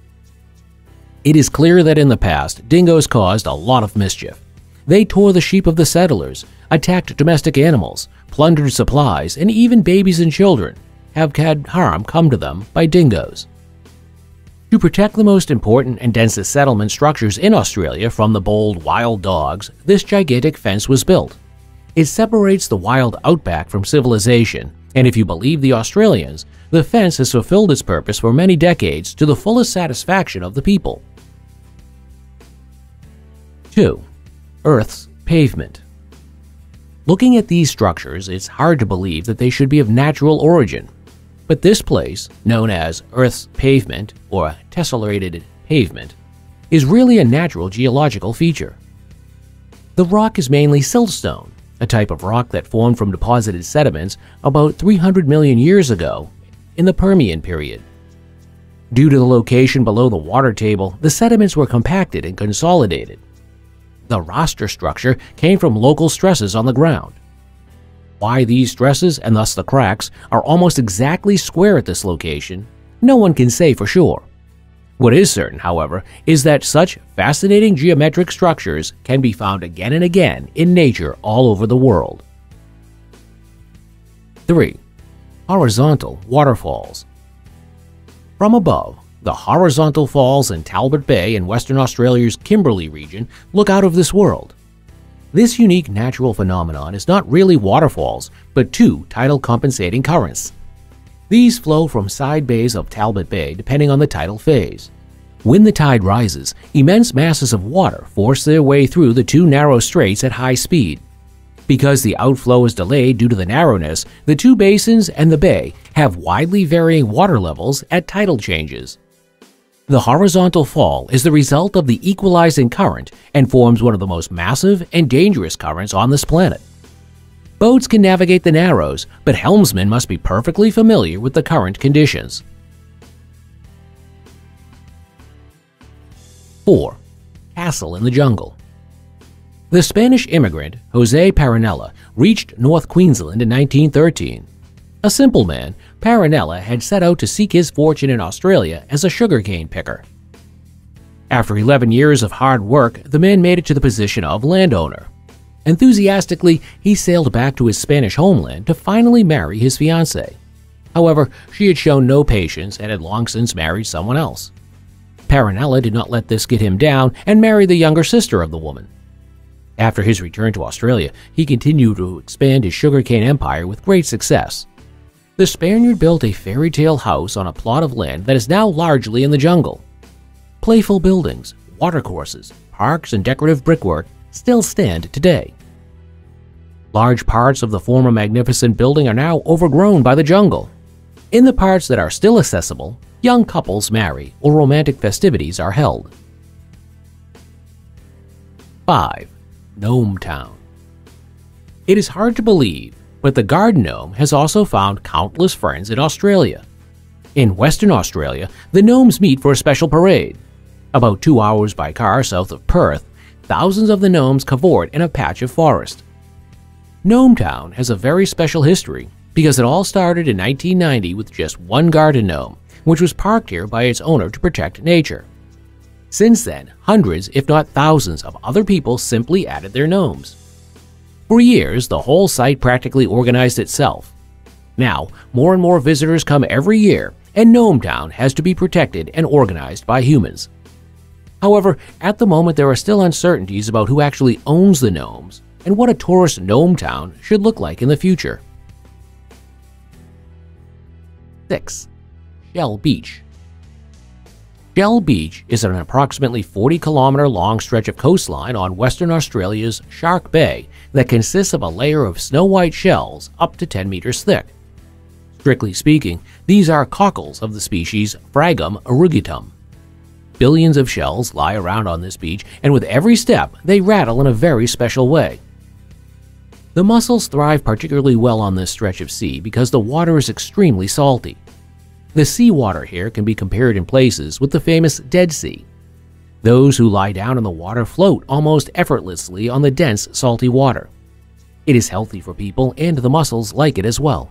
It is clear that in the past, dingoes caused a lot of mischief. They tore the sheep of the settlers, attacked domestic animals, plundered supplies, and even babies and children have had harm come to them by dingoes. To protect the most important and densest settlement structures in Australia from the bold wild dogs, this gigantic fence was built. It separates the wild outback from civilization, and if you believe the Australians, the fence has fulfilled its purpose for many decades to the fullest satisfaction of the people. 2. Earth's pavement. Looking at these structures, it's hard to believe that they should be of natural origin. But this place, known as Earth's pavement or tessellated pavement, is really a natural geological feature. The rock is mainly siltstone, a type of rock that formed from deposited sediments about 300 million years ago in the Permian period. Due to the location below the water table, the sediments were compacted and consolidated. The roster structure came from local stresses on the ground. Why these stresses, and thus the cracks, are almost exactly square at this location, no one can say for sure. What is certain, however, is that such fascinating geometric structures can be found again and again in nature all over the world. 3. Horizontal waterfalls. From above, the horizontal falls in Talbot Bay in Western Australia's Kimberley region look out of this world. This unique natural phenomenon is not really waterfalls, but two tidal compensating currents. These flow from side bays of Talbot Bay depending on the tidal phase. When the tide rises, immense masses of water force their way through the two narrow straits at high speed. Because the outflow is delayed due to the narrowness, the two basins and the bay have widely varying water levels at tidal changes. The horizontal fall is the result of the equalizing current and forms one of the most massive and dangerous currents on this planet. Boats can navigate the narrows, but helmsmen must be perfectly familiar with the current conditions. 4. Castle in the jungle. The Spanish immigrant José Paranella reached North Queensland in 1913. A simple man, Paranella had set out to seek his fortune in Australia as a sugarcane picker. After 11 years of hard work, the man made it to the position of landowner. Enthusiastically, he sailed back to his Spanish homeland to finally marry his fiancée. However, she had shown no patience and had long since married someone else. Paranella did not let this get him down and married the younger sister of the woman. After his return to Australia, he continued to expand his sugarcane empire with great success. The Spaniard built a fairy tale house on a plot of land that is now largely in the jungle. Playful buildings, watercourses, parks, and decorative brickwork still stand today. Large parts of the former magnificent building are now overgrown by the jungle. In the parts that are still accessible, young couples marry or romantic festivities are held. 5. Gnome Town. It is hard to believe, but the garden gnome has also found countless friends in Australia. In Western Australia, the gnomes meet for a special parade. About 2 hours by car south of Perth, thousands of the gnomes cavort in a patch of forest. Gnome Town has a very special history because it all started in 1990 with just one garden gnome, which was parked here by its owner to protect nature. Since then, hundreds if not thousands of other people simply added their gnomes. For years, the whole site practically organized itself. Now, more and more visitors come every year, and Gnome Town has to be protected and organized by humans. However, at the moment there are still uncertainties about who actually owns the gnomes and what a tourist gnome town should look like in the future. 6. Shell Beach. Shell Beach is an approximately 40-kilometer long stretch of coastline on Western Australia's Shark Bay that consists of a layer of snow-white shells up to 10 meters thick. Strictly speaking, these are cockles of the species Phragum erugicum. Billions of shells lie around on this beach, and with every step, they rattle in a very special way. The mussels thrive particularly well on this stretch of sea because the water is extremely salty. The seawater here can be compared in places with the famous Dead Sea. Those who lie down in the water float almost effortlessly on the dense, salty water. It is healthy for people, and the mussels like it as well.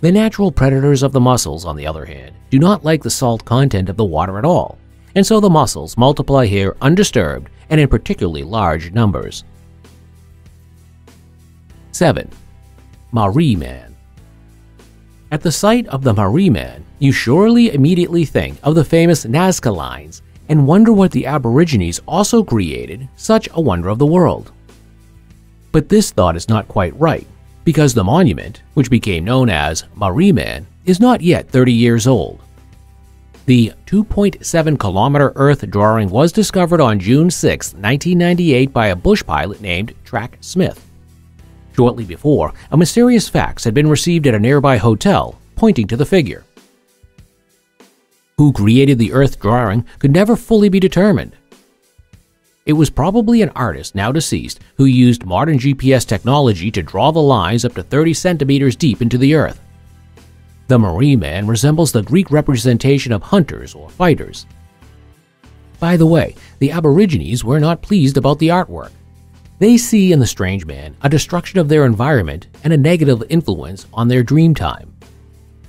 The natural predators of the mussels, on the other hand, do not like the salt content of the water at all, and so the mussels multiply here undisturbed and in particularly large numbers. 7. Maree Man. At the sight of the Maree Man, you surely immediately think of the famous Nazca lines and wonder what the Aborigines also created, such a wonder of the world. But this thought is not quite right, because the monument, which became known as Maree Man, is not yet 30 years old. The 2.7-kilometer Earth drawing was discovered on June 6, 1998 by a bush pilot named Track Smith. Shortly before, a mysterious fax had been received at a nearby hotel pointing to the figure. Who created the Earth drawing could never fully be determined. It was probably an artist now deceased who used modern GPS technology to draw the lines up to 30 centimeters deep into the Earth. The Maree Man resembles the Greek representation of hunters or fighters. By the way, the Aborigines were not pleased about the artwork. They see in the strange man a destruction of their environment and a negative influence on their dreamtime.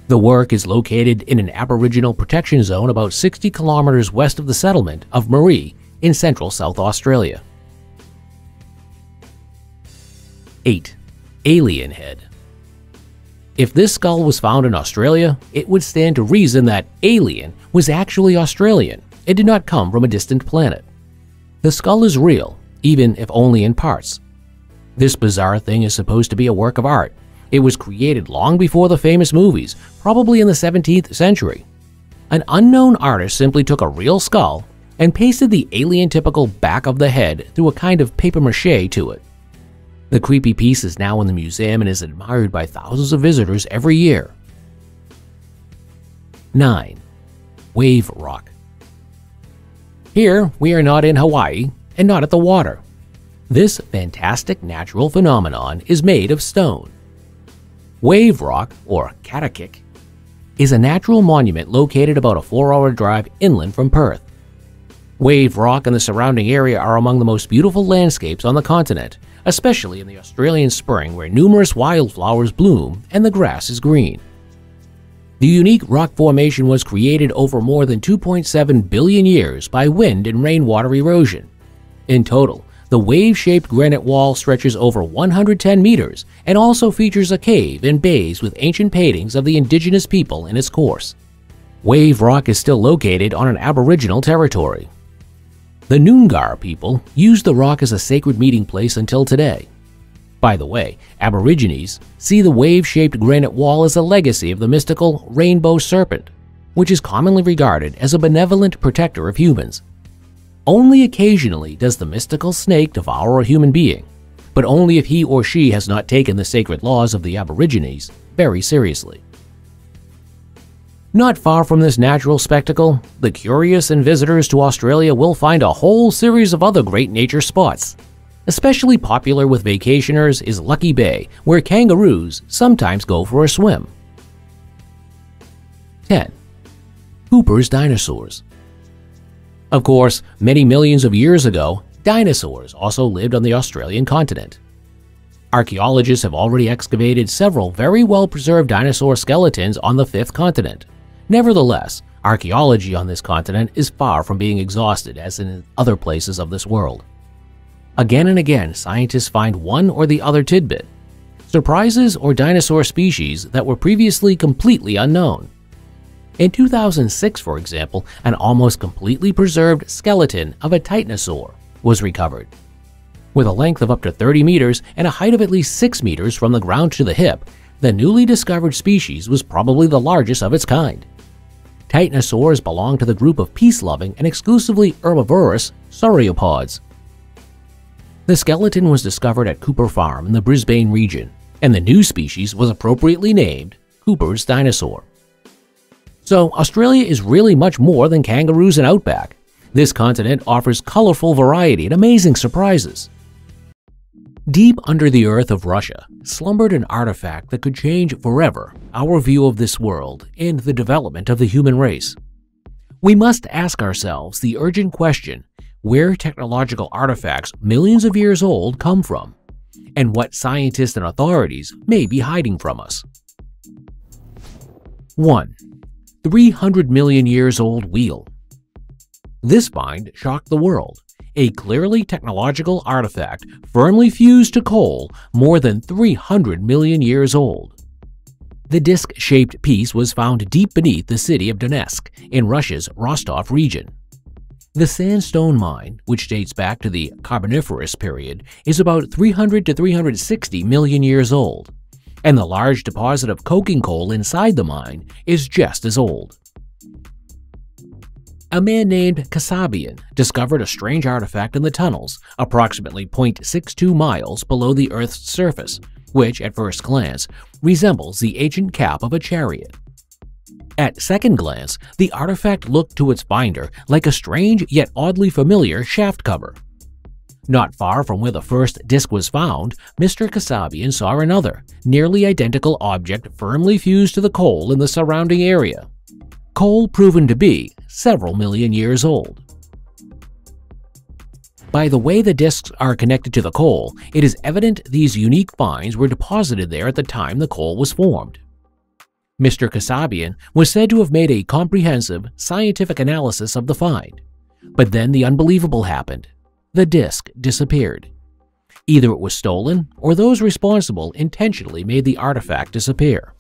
The work is located in an Aboriginal protection zone about 60 kilometers west of the settlement of Maree in central South Australia. 8. Alien Head. If this skull was found in Australia, it would stand to reason that alien was actually Australian. It did not come from a distant planet. The skull is real, even if only in parts. This bizarre thing is supposed to be a work of art. It was created long before the famous movies, probably in the 17th century. An unknown artist simply took a real skull and pasted the alien typical back of the head through a kind of papier-mâché to it. The creepy piece is now in the museum and is admired by thousands of visitors every year. 9. Wave Rock. Here, we are not in Hawaii and not at the water. This fantastic natural phenomenon is made of stone. Wave Rock, or Katakik, is a natural monument located about a 4-hour drive inland from Perth. Wave Rock and the surrounding area are among the most beautiful landscapes on the continent, especially in the Australian spring where numerous wildflowers bloom and the grass is green. The unique rock formation was created over more than 2.7 billion years by wind and rainwater erosion. In total, the wave-shaped granite wall stretches over 110 meters and also features a cave and bays with ancient paintings of the indigenous people in its course. Wave Rock is still located on an Aboriginal territory. The Noongar people used the rock as a sacred meeting place until today. By the way, Aborigines see the wave-shaped granite wall as a legacy of the mystical rainbow serpent, which is commonly regarded as a benevolent protector of humans. Only occasionally does the mystical snake devour a human being, but only if he or she has not taken the sacred laws of the Aborigines very seriously. Not far from this natural spectacle, the curious and visitors to Australia will find a whole series of other great nature spots. Especially popular with vacationers is Lucky Bay, where kangaroos sometimes go for a swim. 10. Hooper's Dinosaurs. Of course, many millions of years ago, dinosaurs also lived on the Australian continent. Archaeologists have already excavated several very well-preserved dinosaur skeletons on the fifth continent. Nevertheless, archaeology on this continent is far from being exhausted as in other places of this world. Again and again, scientists find one or the other tidbit, surprises or dinosaur species that were previously completely unknown. In 2006, for example, an almost completely preserved skeleton of a titanosaur was recovered. With a length of up to 30 meters and a height of at least 6 meters from the ground to the hip, the newly discovered species was probably the largest of its kind. Titanosaurs belong to the group of peace-loving and exclusively herbivorous sauropods. The skeleton was discovered at Cooper Farm in the Brisbane region, and the new species was appropriately named Cooper's dinosaur. So Australia is really much more than kangaroos and outback. This continent offers colorful variety and amazing surprises. Deep under the earth of Russia slumbered an artifact that could change forever our view of this world and the development of the human race. We must ask ourselves the urgent question, where technological artifacts millions of years old come from, and what scientists and authorities may be hiding from us. 1. 300 million years old wheel. This find shocked the world. A clearly technological artifact firmly fused to coal more than 300 million years old. The disc-shaped piece was found deep beneath the city of Donetsk in Russia's Rostov region. The sandstone mine, which dates back to the Carboniferous period, is about 300 to 360 million years old, and the large deposit of coking coal inside the mine is just as old. A man named Kasabian discovered a strange artifact in the tunnels, approximately 0.62 miles below the Earth's surface, which, at first glance, resembles the ancient cap of a chariot. At second glance, the artifact looked to its finder like a strange yet oddly familiar shaft cover. Not far from where the first disc was found, Mr. Kasabian saw another, nearly identical object firmly fused to the coal in the surrounding area. Coal proven to be several million years old. By the way the discs are connected to the coal, it is evident these unique finds were deposited there at the time the coal was formed. Mr. Kasabian was said to have made a comprehensive, scientific analysis of the find. But then the unbelievable happened. The disc disappeared. Either it was stolen, or those responsible intentionally made the artifact disappear.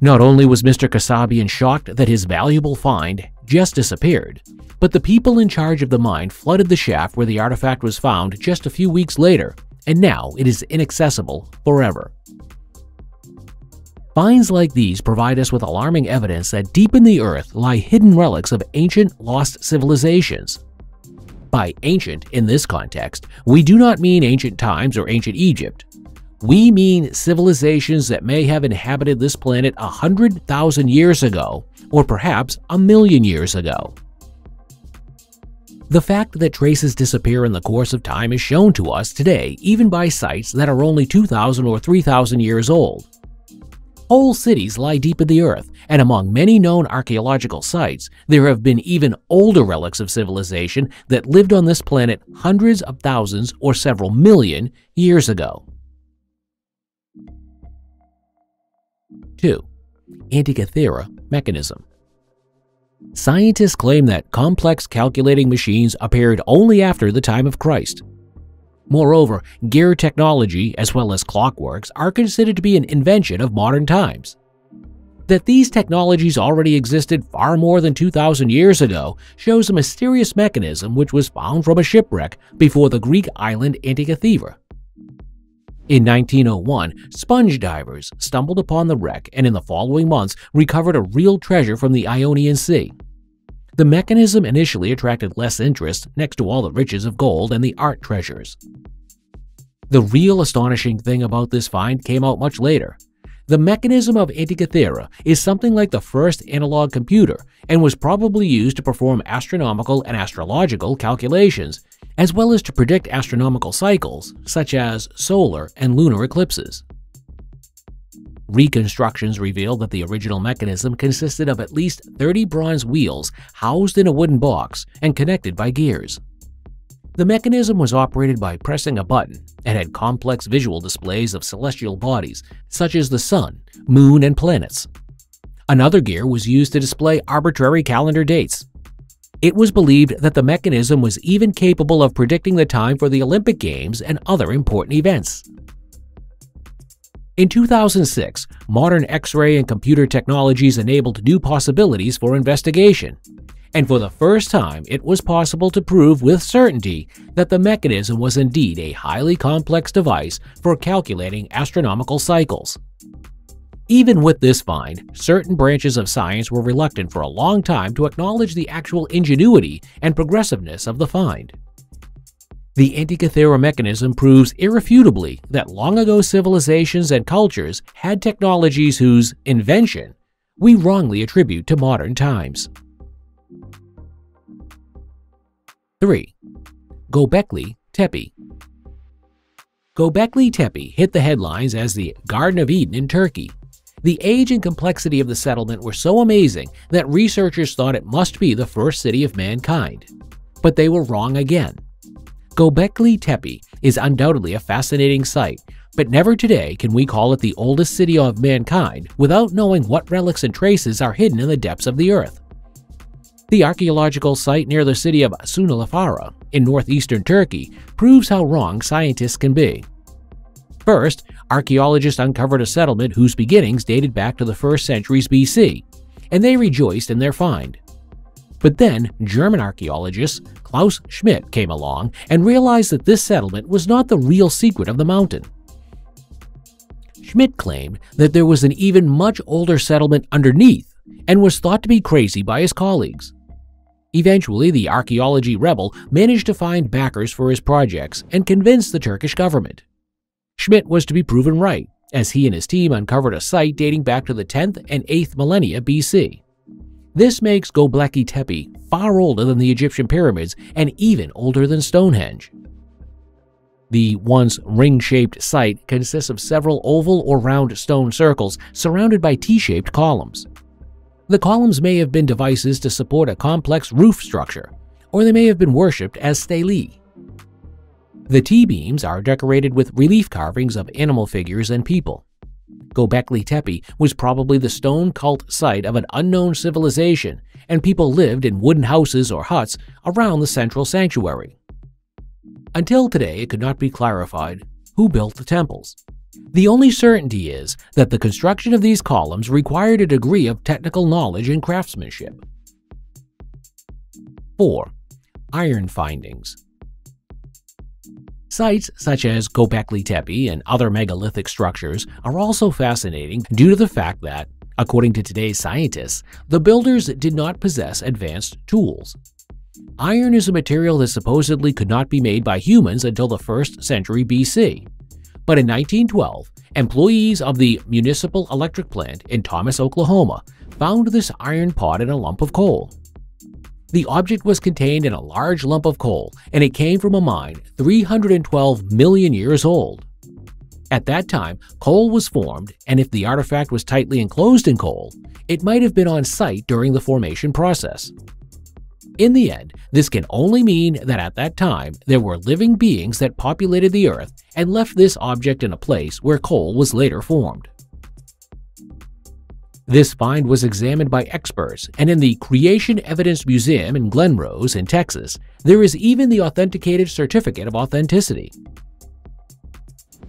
Not only was Mr. Kasabian shocked that his valuable find just disappeared, but the people in charge of the mine flooded the shaft where the artifact was found just a few weeks later, and now it is inaccessible forever. Finds like these provide us with alarming evidence that deep in the earth lie hidden relics of ancient lost civilizations. By ancient, in this context, we do not mean ancient times or ancient Egypt. We mean civilizations that may have inhabited this planet 100,000 years ago, or perhaps a million years ago. The fact that traces disappear in the course of time is shown to us today, even by sites that are only 2,000 or 3,000 years old. Whole cities lie deep in the earth, and among many known archaeological sites, there have been even older relics of civilization that lived on this planet hundreds of thousands or several million years ago. 2. Antikythera mechanism. Scientists claim that complex calculating machines appeared only after the time of Christ. Moreover, gear technology as well as clockworks are considered to be an invention of modern times. That these technologies already existed far more than 2,000 years ago shows a mysterious mechanism which was found from a shipwreck before the Greek island Antikythera. In 1901, sponge divers stumbled upon the wreck and in the following months recovered a real treasure from the Ionian Sea. The mechanism initially attracted less interest next to all the riches of gold and the art treasures. The real astonishing thing about this find came out much later. The mechanism of Antikythera is something like the first analog computer and was probably used to perform astronomical and astrological calculations, as well as to predict astronomical cycles, such as solar and lunar eclipses. Reconstructions reveal that the original mechanism consisted of at least 30 bronze wheels housed in a wooden box and connected by gears. The mechanism was operated by pressing a button and had complex visual displays of celestial bodies, such as the sun, moon, and planets. Another gear was used to display arbitrary calendar dates. It was believed that the mechanism was even capable of predicting the time for the Olympic Games and other important events. In 2006, modern X-ray and computer technologies enabled new possibilities for investigation, and for the first time it was possible to prove with certainty that the mechanism was indeed a highly complex device for calculating astronomical cycles. Even with this find, certain branches of science were reluctant for a long time to acknowledge the actual ingenuity and progressiveness of the find. The Antikythera mechanism proves irrefutably that long ago civilizations and cultures had technologies whose invention we wrongly attribute to modern times. 3. Göbekli Tepe. Göbekli Tepe hit the headlines as the Garden of Eden in Turkey. The age and complexity of the settlement were so amazing that researchers thought it must be the first city of mankind. But they were wrong again. Göbekli Tepe is undoubtedly a fascinating sight, but never today can we call it the oldest city of mankind without knowing what relics and traces are hidden in the depths of the earth. The archaeological site near the city of Sunalafara in northeastern Turkey proves how wrong scientists can be. First, archaeologists uncovered a settlement whose beginnings dated back to the 1st centuries BC, and they rejoiced in their find. But then German archaeologist Klaus Schmidt came along and realized that this settlement was not the real secret of the mountain. Schmidt claimed that there was an even much older settlement underneath and was thought to be crazy by his colleagues. Eventually, the archaeology rebel managed to find backers for his projects and convinced the Turkish government. Schmidt was to be proven right, as he and his team uncovered a site dating back to the 10th and 8th millennia BC. This makes Göbekli Tepe far older than the Egyptian pyramids and even older than Stonehenge. The once ring-shaped site consists of several oval or round stone circles surrounded by T-shaped columns. The columns may have been devices to support a complex roof structure, or they may have been worshipped as stelae. The T-beams are decorated with relief carvings of animal figures and people. Göbekli Tepe was probably the stone cult site of an unknown civilization, and people lived in wooden houses or huts around the central sanctuary. Until today, it could not be clarified who built the temples. The only certainty is that the construction of these columns required a degree of technical knowledge and craftsmanship. 4. Iron findings. Sites such as Göbekli Tepe and other megalithic structures are also fascinating due to the fact that, according to today's scientists, the builders did not possess advanced tools. Iron is a material that supposedly could not be made by humans until the 1st century BC. But in 1912, employees of the municipal electric plant in Thomas, Oklahoma, found this iron pot in a lump of coal. The object was contained in a large lump of coal, and it came from a mine 312 million years old. At that time, coal was formed, and if the artifact was tightly enclosed in coal, it might have been on site during the formation process. In the end, this can only mean that at that time, there were living beings that populated the earth and left this object in a place where coal was later formed. This find was examined by experts, and in the Creation Evidence Museum in Glenrose in Texas, there is even the authenticated certificate of authenticity.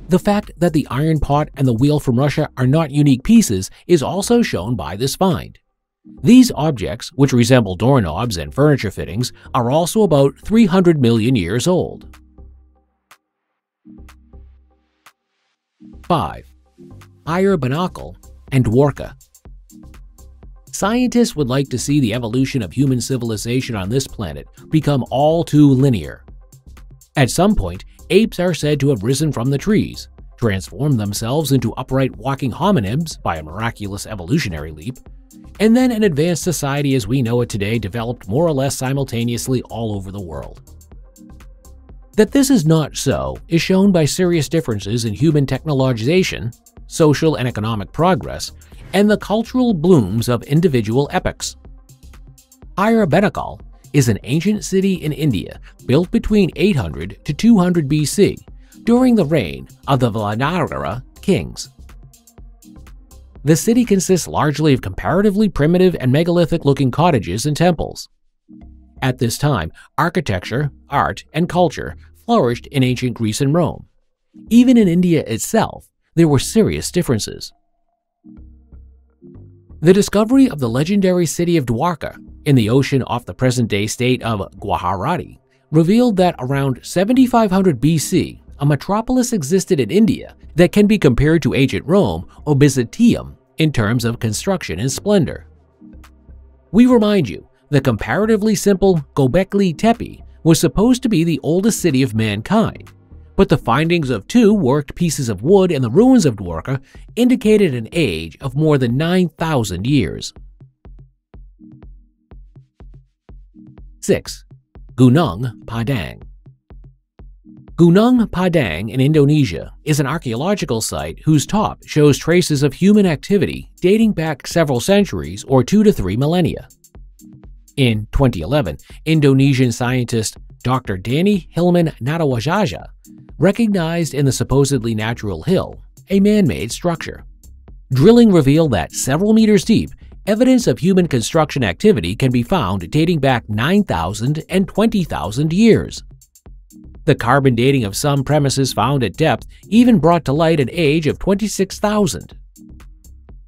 The fact that the iron pot and the wheel from Russia are not unique pieces is also shown by this find. These objects, which resemble doorknobs and furniture fittings, are also about 300 million years old. 5. Higher Banakal and Dwarka. Scientists would like to see the evolution of human civilization on this planet become all too linear. At some point, apes are said to have risen from the trees, transformed themselves into upright walking hominids by a miraculous evolutionary leap, and then an advanced society as we know it today developed more or less simultaneously all over the world. That this is not so is shown by serious differences in human technologization, social and economic progress, and the cultural blooms of individual epochs. Orabanda is an ancient city in India built between 800 to 200 BC during the reign of the Vallabhadra kings. The city consists largely of comparatively primitive and megalithic-looking cottages and temples. At this time, architecture, art, and culture flourished in ancient Greece and Rome. Even in India itself, there were serious differences. The discovery of the legendary city of Dwarka in the ocean off the present-day state of Guwahati revealed that around 7500 BC, a metropolis existed in India that can be compared to ancient Rome or Byzantium in terms of construction and splendor. We remind you, the comparatively simple Göbekli Tepe was supposed to be the oldest city of mankind, but the findings of two worked pieces of wood in the ruins of Dwarka indicated an age of more than 9,000 years. 6. Gunung Padang. Gunung Padang in Indonesia is an archaeological site whose top shows traces of human activity dating back several centuries or 2 to 3 millennia. In 2011, Indonesian scientist Dr. Danny Hilman Natawajaja recognized in the supposedly natural hill a man-made structure. Drilling revealed that several meters deep, evidence of human construction activity can be found dating back 9,000 and 20,000 years. The carbon dating of some premises found at depth even brought to light an age of 26,000.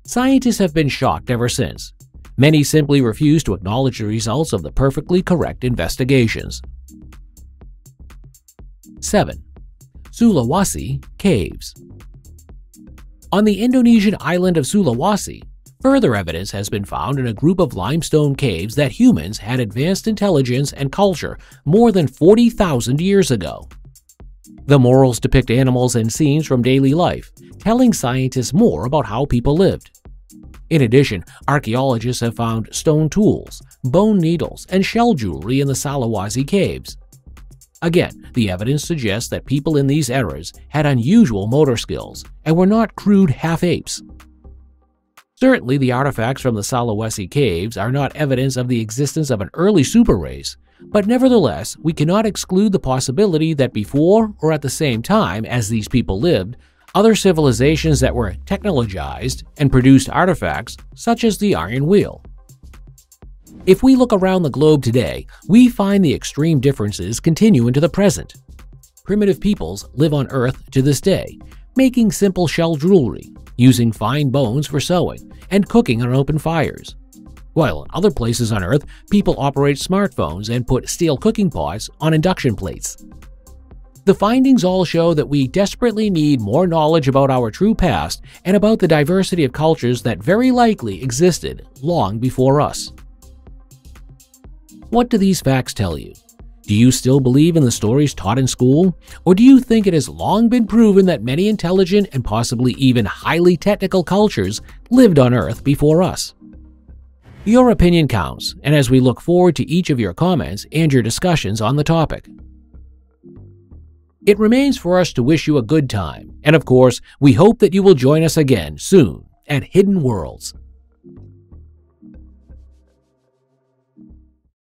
Scientists have been shocked ever since. Many simply refuse to acknowledge the results of the perfectly correct investigations. 7. Sulawesi Caves. On the Indonesian island of Sulawesi, further evidence has been found in a group of limestone caves that humans had advanced intelligence and culture more than 40,000 years ago. The murals depict animals and scenes from daily life, telling scientists more about how people lived. In addition, archaeologists have found stone tools, bone needles, and shell jewelry in the Sulawesi caves. Again, the evidence suggests that people in these eras had unusual motor skills and were not crude half-apes. Certainly, the artifacts from the Sulawesi caves are not evidence of the existence of an early super-race, but nevertheless, we cannot exclude the possibility that before or at the same time as these people lived, other civilizations that were technologized and produced artifacts such as the Iron Wheel. If we look around the globe today, we find the extreme differences continue into the present. Primitive peoples live on Earth to this day, making simple shell jewelry, using fine bones for sewing, and cooking on open fires. While in other places on Earth, people operate smartphones and put steel cooking pots on induction plates. The findings all show that we desperately need more knowledge about our true past and about the diversity of cultures that very likely existed long before us. What do these facts tell you? Do you still believe in the stories taught in school, or do you think it has long been proven that many intelligent and possibly even highly technical cultures lived on Earth before us? Your opinion counts, and as we look forward to each of your comments and your discussions on the topic. It remains for us to wish you a good time, and of course, we hope that you will join us again soon at Hidden Worlds.